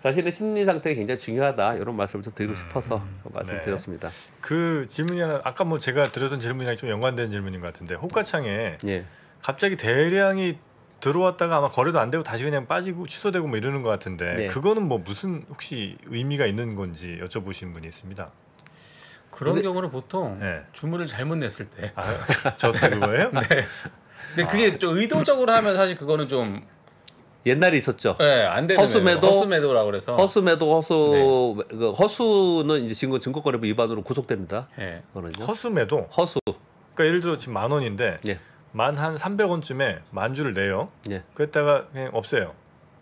자신의 심리 상태가 굉장히 중요하다 이런 말씀을 좀 드리고 음, 싶어서 음, 말씀드렸습니다. 네. 그 질문이 하나 아까 뭐 제가 드렸던 질문이랑 좀 연관된 질문인 것 같은데 호가창에 예. 갑자기 대량이 들어왔다가 아마 거래도 안 되고 다시 그냥 빠지고 취소되고 뭐 이러는 것 같은데 네. 그거는 뭐 무슨 혹시 의미가 있는 건지 여쭤보신 분이 있습니다. 그런 근데, 경우는 보통 네. 주문을 잘못 냈을 때. 아, 저도 그거예요? 네. 근데 그게 아. 좀 의도적으로 하면 사실 그거는 좀 옛날에 있었죠. 네, 안 되는 허수매도, 허수매도라고 그래서 허수매도 허수 네. 그 허수는 이제 증권 증권거래법 위반으로 구속됩니다. 네. 허수매도 허수. 그러니까 예를 들어 지금 만 원인데. 네. 만 한 삼백 원쯤에 만주를 내요. 예. 그랬다가 그냥 없애요.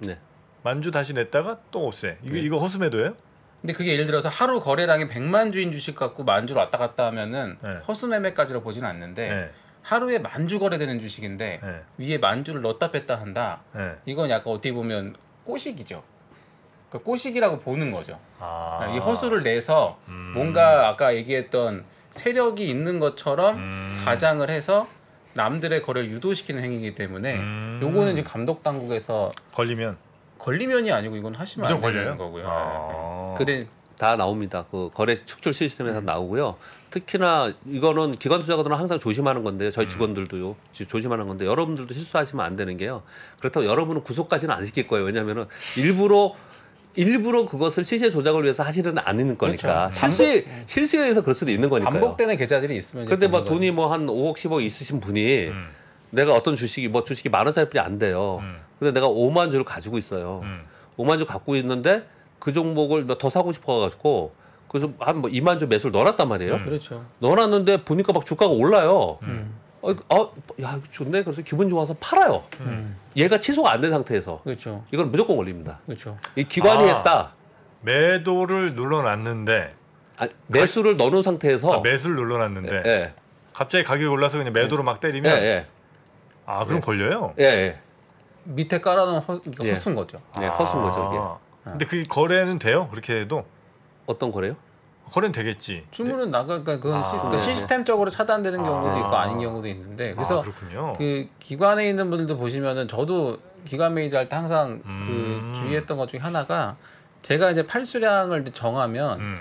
네. 만주 다시 냈다가 또 없애. 이게 네. 이거 허수매도예요? 근데 그게 예를 들어서 하루 거래량이 백만 주인 주식 갖고 만주를 왔다 갔다 하면은 네. 허수매매까지로 보진 않는데 네. 하루에 만주 거래되는 주식인데 네. 위에 만주를 넣었다 뺐다 한다. 네. 이건 약간 어떻게 보면 꼬식이죠. 그러니까 꼬식이라고 보는 거죠. 아. 이 허수를 내서 음. 뭔가 아까 얘기했던 세력이 있는 것처럼 음. 가장을 해서 남들의 거래를 유도시키는 행위이기 때문에 음. 요거는 이제 감독 당국에서 걸리면 걸리면이 아니고 이건 하시면 안 되는 걸려요? 거고요. 아. 네. 근데 다 나옵니다. 그 거래 축출 시스템에서 음. 나오고요. 특히나 이거는 기관 투자가들은 항상 조심하는 건데요. 저희 직원들도요. 조심하는 건데 여러분들도 실수하시면 안 되는 게요. 그렇다고 여러분은 구속까지는 안 시킬 거예요. 왜냐하면은 일부러 일부러 그것을 시세 조작을 위해서 하시는 않는 거니까 그렇죠. 실수에 반복, 실수에 의해서 그럴 수도 있는 거니까요. 반복되는 계좌들이 있으면. 근데 뭐 돈이 뭐 한 오억 십억 있으신 분이 음. 내가 어떤 주식이 뭐 주식이 만 원짜리 안 돼요. 음. 근데 내가 오만 주를 가지고 있어요. 음. 오만 주 갖고 있는데 그 종목을 더 사고 싶어가지고 그래서 한 뭐 이만 주 매수를 넣어놨단 말이에요. 음. 그렇죠. 넣어놨는데 보니까 막 주가가 올라요. 음. 어, 어, 야 좋네. 그래서 기분 좋아서 팔아요. 음. 얘가 취소가 안 된 상태에서. 그렇죠. 이건 무조건 걸립니다. 그렇죠. 이 기관이 아, 했다. 매도를 눌러놨는데. 아, 매수를 가... 넣은 상태에서. 아, 매수를 눌러놨는데. 예, 예. 갑자기 가격이 올라서 그냥 매도로 예. 막 때리면. 예, 예. 아 그럼 예. 걸려요? 예, 예. 밑에 깔아놓은 허, 허수인 예. 거죠. 예, 허수인 거죠. 이게. 근데 그 거래는 돼요? 그렇게 해도? 어떤 거래요? 거래는 되겠지. 주문은 나가니까 그건 아, 시, 그러니까 시스템적으로 차단되는 경우도 있고 아, 아닌 경우도 있는데. 그래서 아, 그렇군요. 그 기관에 있는 분들도 보시면은 저도 기관 매니저 할 때 항상 음. 그 주의했던 것 중에 하나가 제가 이제 팔수량을 정하면 음.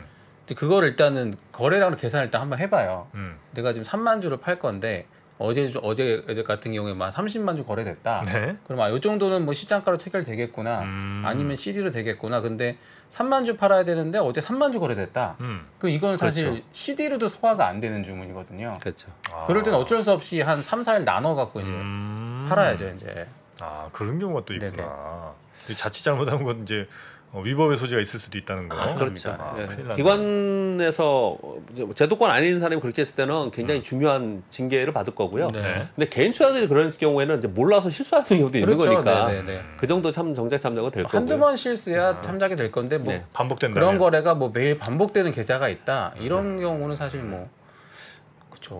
그걸 일단은 거래량으로 계산을 일단 한번 해봐요. 음. 내가 지금 삼만 주를 팔 건데 어제 어제 같은 경우에 막 삼십만 주 거래됐다. 네? 그럼 아, 요 정도는 뭐 시장가로 체결되겠구나. 음. 아니면 씨디로 되겠구나. 근데 삼만 주 팔아야 되는데 어제 삼만 주 거래됐다. 음. 그 이건 사실 그렇죠. 씨디로도 소화가 안 되는 주문이거든요. 그렇죠. 아. 그럴 때는 어쩔 수 없이 한 삼, 사일 나눠 갖고 이제 음. 팔아야죠, 이제. 아, 그런 경우가 또 있구나. 자칫 잘못한 건 이제 위법의 소지가 있을 수도 있다는 거. 아, 그렇죠. 아, 네. 기관에서 제도권 아닌 사람이 그렇게 했을 때는 굉장히 음. 중요한 징계를 받을 거고요. 네. 근데 개인 투자들이 그런 경우에는 이제 몰라서 실수하는 경우도 그렇죠. 있는 거니까 네, 네, 네. 그 정도 참 정작 참작은 될 거고요. 한두 번 실수야 참작이 될 건데 뭐 네. 반복된다. 그런 거래가 뭐 매일 반복되는 계좌가 있다. 이런 네. 경우는 사실 뭐.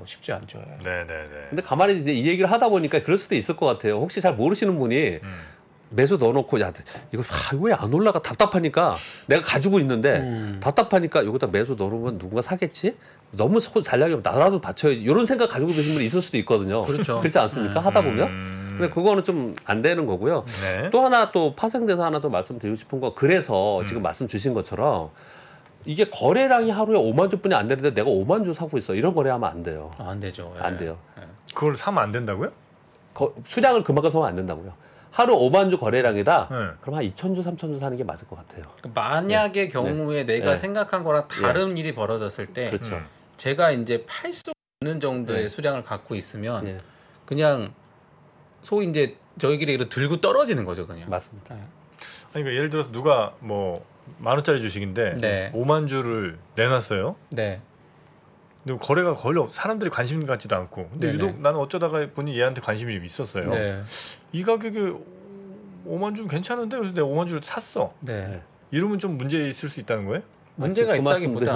쉽지 않죠. 네네네. 근데 가만히 이제 이 얘기를 하다 보니까 그럴 수도 있을 것 같아요. 혹시 잘 모르시는 분이 음. 매수 넣어놓고 야 이거 왜 안 올라가 답답하니까 내가 가지고 있는데 음. 답답하니까 여기다 매수 넣어놓으면 누군가 사겠지? 너무 잘나가면 나라도 받쳐야지 이런 생각 가지고 계신 분이 있을 수도 있거든요. 그렇죠. 그렇지 않습니까? 음. 하다 보면. 근데 그거는 좀 안 되는 거고요. 네. 또 하나 또 파생돼서 하나 더 말씀드리고 싶은 거 그래서 음. 지금 말씀 주신 것처럼 이게 거래량이 하루에 오만 주뿐이 안 되는데 내가 오만 주 사고 있어. 이런 거래하면 안 돼요. 아, 안 되죠. 예. 안 돼요. 예. 그걸 사면 안 된다고요? 거, 수량을 그만큼 사면 안 된다고요. 하루 오만 주 거래량이다. 네. 그럼 한 이천 주, 삼천 주 사는 게 맞을 것 같아요. 만약의 네. 경우에 네. 내가 네. 생각한 거랑 다른 네. 일이 벌어졌을 때 그렇죠. 음. 제가 이제 팔 수 없는 정도의 네. 수량을 갖고 있으면 네. 그냥 소위 이제 저희끼리 이렇게 들고 떨어지는 거죠. 그냥. 맞습니다. 네. 아니, 그러니까 예를 들어서 누가 뭐 만 원짜리 주식인데 네. 오만 주를 내놨어요. 네. 근데 거래가 거의 없, 사람들이 관심 갖지도 않고. 근데 네네. 유독 나는 어쩌다가 보니 얘한테 관심이 좀 있었어요. 네. 이 가격에 오만 주는 괜찮은데 그래서 내가 오만 주를 샀어. 네. 이러면 좀 문제 있을 수 있다는 거예요? 문제가 있다기보다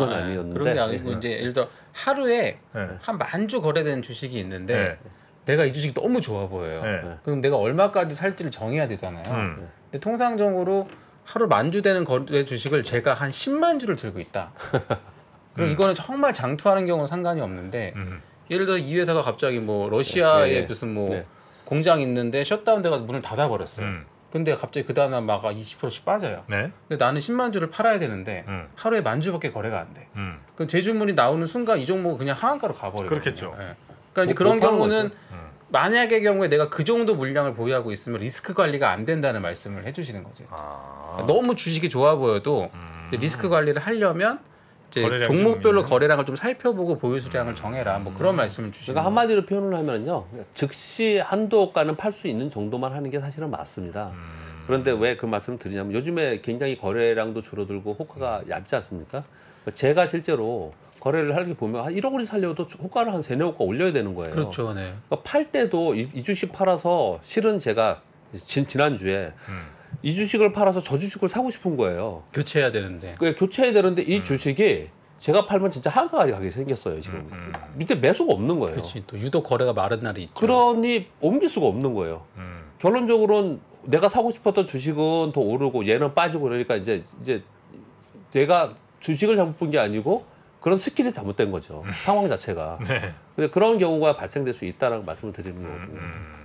그런 게 아니고 네. 이제 예를 들어 하루에 네. 한 만 주 거래되는 주식이 있는데 네. 내가 이 주식이 너무 좋아 보여요. 네. 그럼 내가 얼마까지 살지를 정해야 되잖아요. 음. 근데 통상적으로 하루 만주 되는 거래 주식을 제가 한 십만 주를 들고 있다. 그럼 음. 이거는 정말 장투하는 경우는 상관이 없는데 음. 예를 들어 이 회사가 갑자기 뭐 러시아에 네, 네, 무슨 뭐 네. 공장 있는데 셧다운돼서 문을 닫아버렸어요. 음. 근데 갑자기 그 다음날 막 이십 퍼센트씩 빠져요. 네? 근데 나는 십만 주를 팔아야 되는데 음. 하루에 만 주밖에 거래가 안 돼. 음. 그럼 재주문이 나오는 순간 이 종목은 그냥 하한가로 가버려요. 그렇겠죠. 네. 그러니까 이제 뭐, 그런 경우는 만약의 경우에 내가 그 정도 물량을 보유하고 있으면 리스크 관리가 안 된다는 말씀을 해주시는 거죠. 아... 너무 주식이 좋아 보여도 음... 리스크 관리를 하려면 이제 종목별로 좀... 거래량을 좀 살펴보고 보유 수량을 음... 정해라. 뭐 그런 음... 말씀을 주시는. 제가 한마디로 표현을 하면요, 즉시 한도가는 팔 수 있는 정도만 하는 게 사실은 맞습니다. 음... 그런데 왜 그 말씀을 드리냐면 요즘에 굉장히 거래량도 줄어들고 호가가 얇지 않습니까? 제가 실제로 거래를 하게 보면 한 일억 원이 살려도 호가를 한 삼, 사억 원 올려야 되는 거예요. 그렇죠. 네. 그러니까 팔 때도 이, 이 주식 팔아서 실은 제가 진, 지난주에 음. 이 주식을 팔아서 저 주식을 사고 싶은 거예요. 교체해야 되는데. 그, 교체해야 되는데 이 음. 주식이 제가 팔면 진짜 한가까지 가게 생겼어요. 지금. 음, 음. 밑에 매수가 없는 거예요. 그렇지. 또 유독 거래가 마른 날이 있죠. 그러니 옮길 수가 없는 거예요. 음. 결론적으로는 내가 사고 싶었던 주식은 더 오르고 얘는 빠지고 그러니까 이제 이제 내가 주식을 잘못 본 게 아니고 그런 스킬이 잘못된 거죠. 상황 자체가. 네. 근데 그런 경우가 발생될 수 있다라고 말씀을 드리는 거거든요. 음,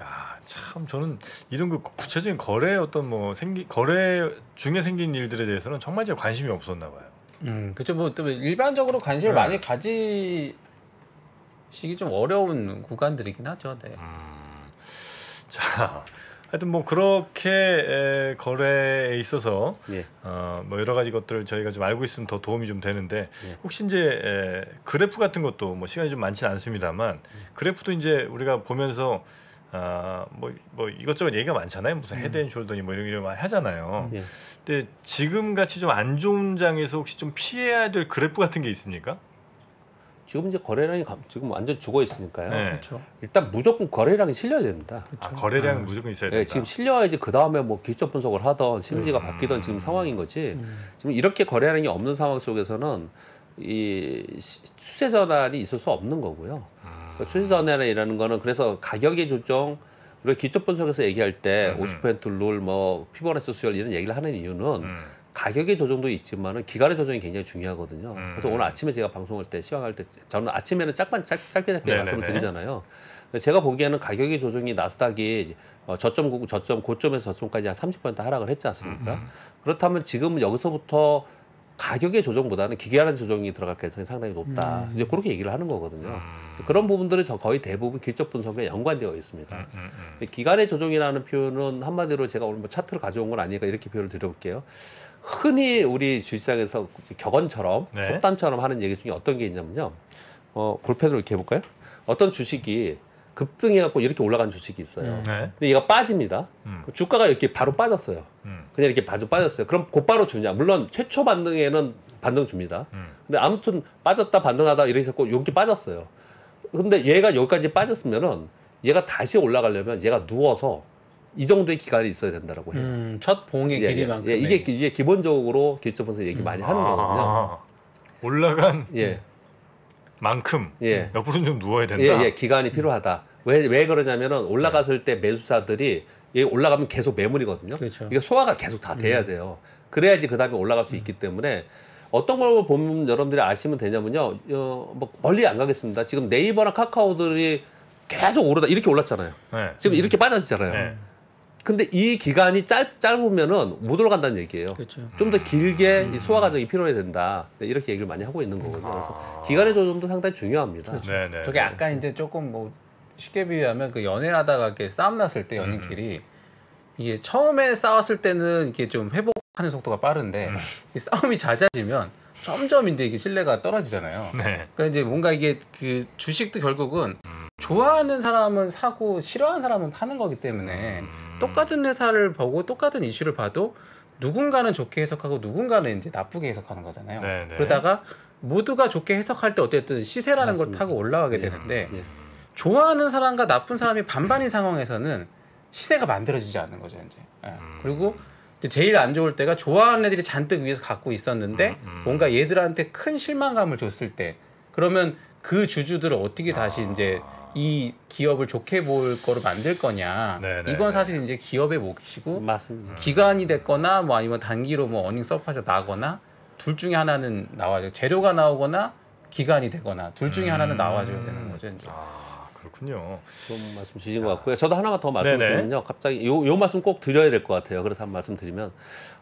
야, 참 저는 이런 그 구체적인 거래 어떤 뭐 생기 거래 중에 생긴 일들에 대해서는 정말 제가 관심이 없었나 봐요. 음, 그렇죠. 뭐 일반적으로 관심을 네. 많이 가지시기 좀 어려운 구간들이긴 하죠. 네. 음, 자. 하여튼 뭐 그렇게 거래에 있어서 예. 어, 뭐 여러 가지 것들을 저희가 좀 알고 있으면 더 도움이 좀 되는데 예. 혹시 이제 에, 그래프 같은 것도 뭐 시간이 좀 많지는 않습니다만 예. 그래프도 이제 우리가 보면서 아, 뭐, 뭐 이것저것 얘기가 많잖아요. 무슨 헤드앤숄더니 뭐 이런 이런 많이 하잖아요. 예. 근데 지금 같이 좀 안 좋은 장에서 혹시 좀 피해야 될 그래프 같은 게 있습니까? 지금 이제 거래량이 지금 완전 죽어 있으니까요. 네. 그렇죠. 일단 무조건 거래량이 실려야 됩니다. 그렇죠. 아, 거래량은 아. 무조건 있어야 된다. 네, 지금 실려야지 그 다음에 뭐 기초 분석을 하던 심리가 그렇지. 바뀌던 지금 상황인 거지. 음. 지금 이렇게 거래량이 없는 상황 속에서는 이 추세 전환이 있을 수 없는 거고요. 음. 추세 전환이라는 거는 그래서 가격의 조정 우리가 기초 분석에서 얘기할 때 음. 오십 퍼센트 룰, 뭐 피보나치 수열 이런 얘기를 하는 이유는 음. 가격의 조정도 있지만은 기간의 조정이 굉장히 중요하거든요. 음. 그래서 오늘 아침에 제가 방송할 때, 시황할 때, 저는 아침에는 짧게 짧게 네네네. 말씀을 드리잖아요. 제가 보기에는 가격의 조정이 나스닥이 저점, 저점, 고점에서 저점까지 한 삼십 퍼센트 하락을 했지 않습니까? 음. 그렇다면 지금 여기서부터 가격의 조정보다는 기계하는 조정이 들어갈 가능성이 상당히 높다. 음. 이제 그렇게 얘기를 하는 거거든요. 음. 그런 부분들은 거의 대부분 기적 분석에 연관되어 있습니다. 음, 음, 음. 기간의 조정이라는 표현은 한마디로 제가 오늘 뭐 차트를 가져온 건 아니니까 이렇게 표현을 드려볼게요. 흔히 우리 주식시장에서 격언처럼, 네. 속담처럼 하는 얘기 중에 어떤 게 있냐면요. 어, 볼펜으로 이렇게 해볼까요? 어떤 주식이 급등해갖고 이렇게 올라간 주식이 있어요. 네. 근데 얘가 빠집니다. 음. 주가가 이렇게 바로 빠졌어요. 음. 그냥 이렇게 바로 빠졌어요. 그럼 곧바로 주냐? 물론 최초 반등에는 반등 줍니다. 음. 근데 아무튼 빠졌다 반등하다 이렇게 해서 여기 빠졌어요. 근데 얘가 여기까지 빠졌으면은 얘가 다시 올라가려면 얘가 누워서 이 정도의 기간이 있어야 된다라고 해요. 음, 첫 봉의 예, 길이만큼. 예, 이게, 이게 기본적으로 기초분석 얘기 음. 많이 하는 아 거거든요. 올라간. 예. 만큼 예. 옆으로는 좀 누워야 된다. 예, 예. 기간이 필요하다. 왜, 왜 그러냐면은 올라갔을 때 매수사들이 예, 올라가면 계속 매물이거든요. 그렇죠. 이게 소화가 계속 다 돼야 음. 돼요. 그래야지 그 다음에 올라갈 수 음. 있기 때문에 어떤 걸 보면 여러분들이 아시면 되냐면요. 어, 뭐 멀리 안 가겠습니다. 지금 네이버랑 카카오들이 계속 오르다 이렇게 올랐잖아요. 네. 지금 음. 이렇게 빠졌잖아요. 네. 근데 이 기간이 짧, 짧으면은 못 올라간다는 얘기예요. 그렇죠. 좀 더 길게 음. 이 소화 과정이 필요해야 된다. 이렇게 얘기를 많이 하고 있는 거거든요. 그래서 기간의 조정도 상당히 중요합니다. 그렇죠. 네네. 저게 약간 이제 조금 뭐 쉽게 비유하면 그 연애하다가 이렇게 싸움 났을 때 연인끼리 음. 이게 처음에 싸웠을 때는 이게 좀 회복하는 속도가 빠른데 음. 이 싸움이 잦아지면 점점 이제 이게 신뢰가 떨어지잖아요. 네. 그러니까 이제 뭔가 이게 그 주식도 결국은 음. 좋아하는 사람은 사고 싫어하는 사람은 파는 거기 때문에. 음. 똑같은 회사를 보고 똑같은 이슈를 봐도 누군가는 좋게 해석하고 누군가는 이제 나쁘게 해석하는 거잖아요. 네네. 그러다가 모두가 좋게 해석할 때 어쨌든 시세라는 맞습니다. 걸 타고 올라가게 예. 되는데 예. 좋아하는 사람과 나쁜 사람이 반반인 상황에서는 시세가 만들어지지 않는 거죠. 이제. 예. 음. 그리고 이제 제일 안 좋을 때가 좋아하는 애들이 잔뜩 위에서 갖고 있었는데 음, 음. 뭔가 얘들한테 큰 실망감을 줬을 때 그러면 그 주주들을 어떻게 다시 아. 이제 이 기업을 좋게 볼 거로 만들 거냐. 네네, 이건 사실 이제 기업의 몫이고 맞습니다. 기간이 됐거나 뭐 아니면 단기로 뭐 어닝 서프라이즈 나거나 둘 중에 하나는 나와요. 재료가 나오거나 기간이 되거나 둘 중에 음. 하나는 나와줘야 되는 거죠. 이제. 아 그렇군요. 좀 말씀 주신 것 같고요. 저도 하나만 더 말씀드리면요. 갑자기 요, 요 말씀 꼭 드려야 될 것 같아요. 그래서 한 말씀드리면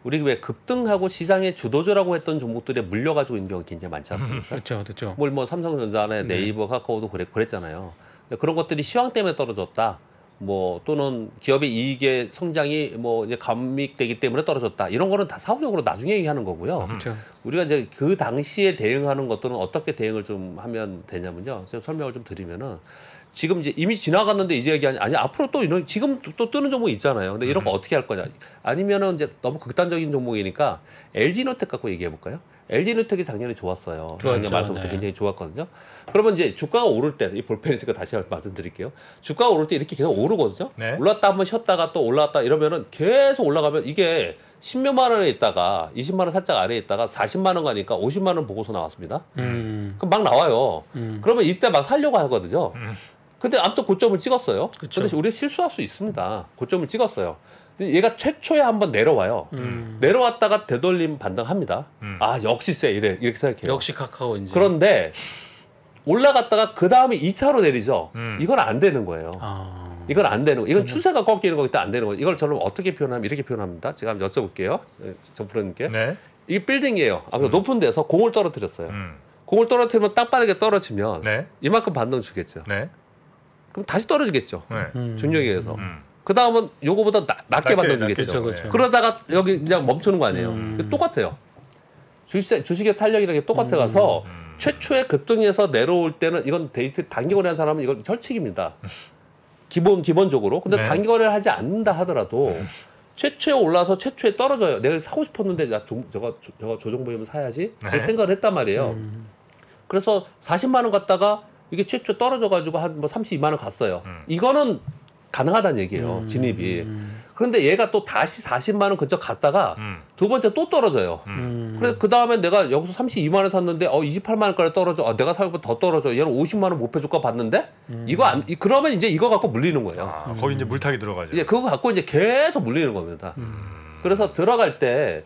우리 왜 급등하고 시장의 주도주라고 했던 종목들에 물려가지고 있는 경우가 굉장히 많지 않습니까? 그렇죠, 그렇죠. 뭘 뭐 삼성전자나 네이버, 네. 카카오도 그랬, 그랬잖아요. 그런 것들이 시황 때문에 떨어졌다. 뭐 또는 기업의 이익의 성장이 뭐 이제 감익되기 때문에 떨어졌다. 이런 거는 다 사후적으로 나중에 얘기하는 거고요. 그렇죠. 우리가 이제 그 당시에 대응하는 것들은 어떻게 대응을 좀 하면 되냐면요. 제가 설명을 좀 드리면은 지금 이제 이미 지나갔는데 이제 얘기하니 아니 앞으로 또 이런 지금 또 뜨는 종목이 있잖아요. 근데 이런 거 어떻게 할 거냐? 아니면은 이제 너무 극단적인 종목이니까 엘지노텍 갖고 얘기해 볼까요? 엘지노텍이 작년에 좋았어요. 좋았죠, 작년 말서부터 네. 굉장히 좋았거든요. 그러면 이제 주가가 오를 때, 이 볼펜 있으니까 다시 말씀드릴게요. 주가가 오를 때 이렇게 계속 오르거든요. 네. 올랐다 한번 쉬었다가 또 올라왔다 이러면은 계속 올라가면 이게 십몇만 원에 있다가 이십만 원 살짝 아래에 있다가 사십만 원 가니까 오십만 원 보고서 나왔습니다. 음. 그럼 막 나와요. 음. 그러면 이때 막 살려고 하거든요. 음. 근데 아무튼 고점을 찍었어요. 그쵸. 근데 우리가 실수할 수 있습니다. 고점을 찍었어요. 얘가 최초에 한번 내려와요. 음. 내려왔다가 되돌림 반등합니다. 음. 아 역시 세 이래 이렇게 생각해요. 역시 카카오인지. 그런데 올라갔다가 그 다음에 이 차로 내리죠. 음. 이건 안 되는 거예요. 아... 이건 안 되는 거. 이건 추세가 꺾이는 거기 때문에 안 되는 거. 이걸 저는 어떻게 표현하면 이렇게 표현합니다. 제가 한번 여쭤볼게요. 전 프로님께. 네. 이게 빌딩이에요. 아무튼 음. 높은 데서 공을 떨어뜨렸어요. 음. 공을 떨어뜨리면 땅바닥에 떨어지면 네. 이만큼 반등 주겠죠. 네. 그럼 다시 떨어지겠죠. 네. 중력에 의해서. 음. 그 다음은 요거보다 낮게 만들어주겠죠. 네. 그러다가 여기 그냥 멈추는 거 아니에요. 음. 똑같아요. 주식, 주식의 탄력이라는 게 똑같아 가서 음. 최초의 급등에서 내려올 때는 이건 데이트 단기거래 한 사람은 이건 철칙입니다. 기본, 기본적으로. 근데 네. 단기거래를 하지 않는다 하더라도 최초에 올라서 최초에 떨어져요. 내가 사고 싶었는데 나 조, 저거, 저, 저거 조정 보이면 사야지. 네. 생각을 했단 말이에요. 음. 그래서 사십만 원 갔다가 이게 최초 떨어져가지고 한 뭐 삼십이만 원 갔어요. 음. 이거는 가능하다는 얘기예요. 음. 진입이. 음. 그런데 얘가 또 다시 사십만 원 근처 갔다가 음. 두 번째 또 떨어져요. 음. 그래서 그 다음에 내가 여기서 삼십이만 원 샀는데 어 이십팔만 원까지 떨어져. 아, 내가 살고 더 떨어져. 얘는 오십만 원 못 빼줄 거 봤는데 음. 이거 안 그러면 이제 이거 갖고 물리는 거예요. 아, 음. 거기 이제 물타기 들어가죠. 이제 그거 갖고 이제 계속 물리는 겁니다. 음. 그래서 들어갈 때.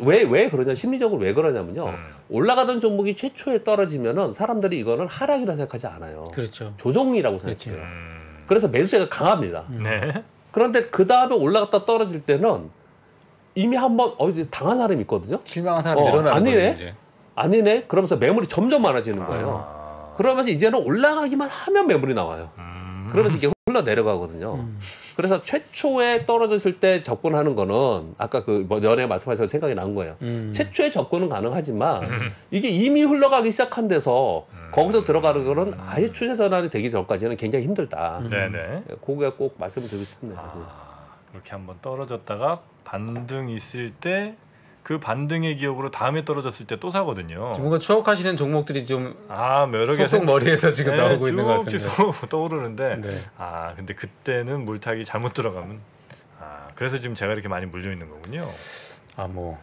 왜, 왜 그러냐, 심리적으로 왜 그러냐면요. 음. 올라가던 종목이 최초에 떨어지면은 사람들이 이거는 하락이라 생각하지 않아요. 그렇죠. 조정이라고 생각해요. 음. 그래서 매수세가 강합니다. 음. 네. 그런데 그 다음에 올라갔다 떨어질 때는 이미 한번 어디 당한 사람이 있거든요. 실망한 사람이 어, 늘어나는 거죠. 아니네. 이제. 아니네. 그러면서 매물이 점점 많아지는 거예요. 아. 그러면서 이제는 올라가기만 하면 매물이 나와요. 음. 그러면서 이게 흘러 내려가거든요. 음. 그래서 최초에 떨어졌을 때 접근하는 거는 아까 그 연애 말씀하셔서 생각이 난 거예요. 음. 최초에 접근은 가능하지만 음. 이게 이미 흘러가기 시작한 데서 음. 거기서 들어가는 거는 아예 추세 전환이 되기 전까지는 굉장히 힘들다. 음. 네네. 그게 꼭 말씀을 드리고 싶네요. 아, 그렇게 한번 떨어졌다가 반등 있을 때 그 반등의 기억으로 다음에 떨어졌을 때 또 사거든요. 뭔가 추억하시는 종목들이 좀 아, 여러 개 속속 머리에서 지금 네, 나오고 있는 것 같은데. 쭉쭉 떠오르는데 네. 아 근데 그때는 물타기 잘못 들어가면 아 그래서 지금 제가 이렇게 많이 물려 있는 거군요. 아 뭐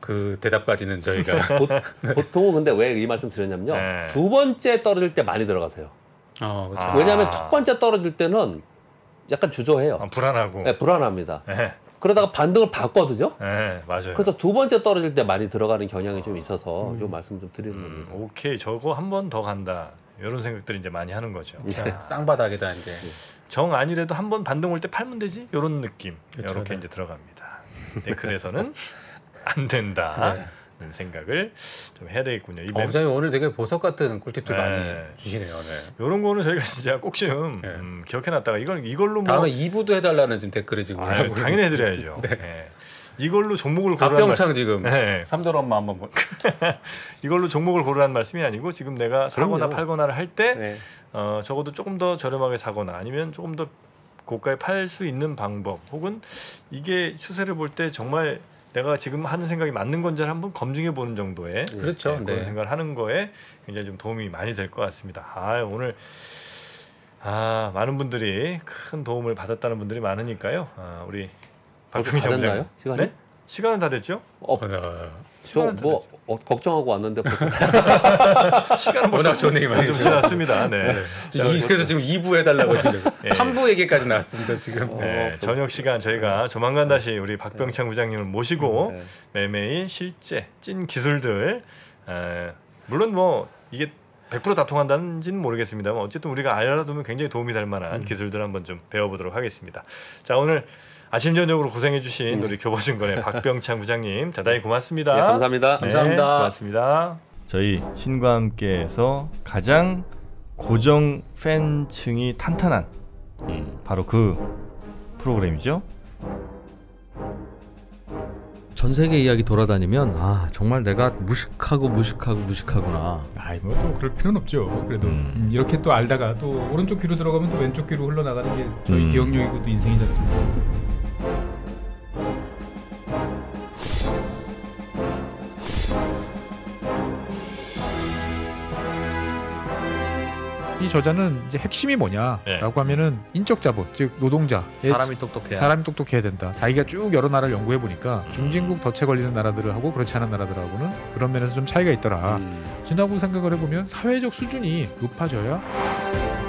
그 대답까지는 저희가 보, 네. 보통 근데 왜 이 말씀 드렸냐면요. 네. 두 번째 떨어질 때 많이 들어가세요. 어, 그렇죠. 아. 왜냐하면 첫 번째 떨어질 때는 약간 주저해요. 아, 불안하고. 네, 불안합니다. 네. 그러다가 반등을 받거든요. 네, 맞아요. 그래서 두 번째 떨어질 때 많이 들어가는 경향이 좀 있어서 음. 요 말씀 좀 드리는 음, 겁니다. 오케이, 저거 한 번 더 간다. 이런 생각들을 이제 많이 하는 거죠. 네. 쌍바닥에다 이제 정 아니래도 한 번 반등 올 때 팔면 되지. 이런 느낌. 그렇죠, 이렇게 네. 이제 들어갑니다. 네, 그래서는 안 된다. 네. 생각을 좀 해야 되겠군요. 어, 부장님 오늘 되게 보석 같은 꿀팁들 네. 많이 주시네요. 네. 이런 거는 저희가 진짜 꼭 좀 네. 음, 기억해놨다가 이건 이걸로 뭐 다음에 이 부도 해달라는 지금 댓글이 지금 아유, 당연히 해드려야죠. 네. 네. 이걸로 종목을 고르라는 박병창 지금 네. 삼 절 엄마 한번 볼까? 이걸로 종목을 고르라는 말씀이 아니고 지금 내가 사거나 그럼요. 팔거나를 할 때 네. 어, 적어도 조금 더 저렴하게 사거나 아니면 조금 더 고가에 팔 수 있는 방법 혹은 이게 추세를 볼 때 정말 내가 지금 하는 생각이 맞는 건지를 한번 검증해 보는 정도의 그렇죠. 네, 그런 네. 생각을 하는 거에 굉장히 좀 도움이 많이 될 것 같습니다. 아, 오늘 아, 많은 분들이 큰 도움을 받았다는 분들이 많으니까요. 아, 우리 박병창 부장님 시간이? 네? 시간은 다 됐죠? 어, 시간은 다 뭐 어, 걱정하고 왔는데 벌써 시간은 워낙 존이 많이 좀 지났습니다. 네. 네. 그래서 지금 이 부 해달라고 지금 네. 삼 부 얘기까지 나왔습니다. 지금 네. 어, 저녁 시간 저희가 조만간 다시 우리 박병창 네. 부장님을 모시고 네. 매매의 실제 찐 기술들 에, 물론 뭐 이게 백 퍼센트 다 통한다는지는 모르겠습니다만 어쨌든 우리가 알아두면 굉장히 도움이 될 만한 음. 기술들 한번 좀 배워보도록 하겠습니다. 자 오늘 아침 저녁으로 고생해주신 우리 교보증권의 박병창 부장님 대단히 고맙습니다. 네, 감사합니다. 네, 감사합니다. 고맙습니다. 저희 신과 함께에서 가장 고정 팬층이 탄탄한 음. 바로 그 프로그램이죠. 전 세계 이야기 돌아다니면 아 정말 내가 무식하고 무식하고 무식하구나. 아이 뭐 또 그럴 필요는 없죠. 그래도 음. 이렇게 또 알다가 또 오른쪽 귀로 들어가면 또 왼쪽 귀로 흘러나가는 게 저희 음. 기억력이고 또 인생이지 않습니까? 이 저자는 이제 핵심이 뭐냐라고 네. 하면은 인적 자본, 즉 노동자, 사람이 똑똑해, 사람이 똑똑해야 된다. 자기가 쭉 여러 나라를 연구해 보니까 음. 중진국 덫에 걸리는 나라들하고 그렇지 않은 나라들하고는 그런 면에서 좀 차이가 있더라. 음. 지나고 생각을 해보면 사회적 수준이 높아져야.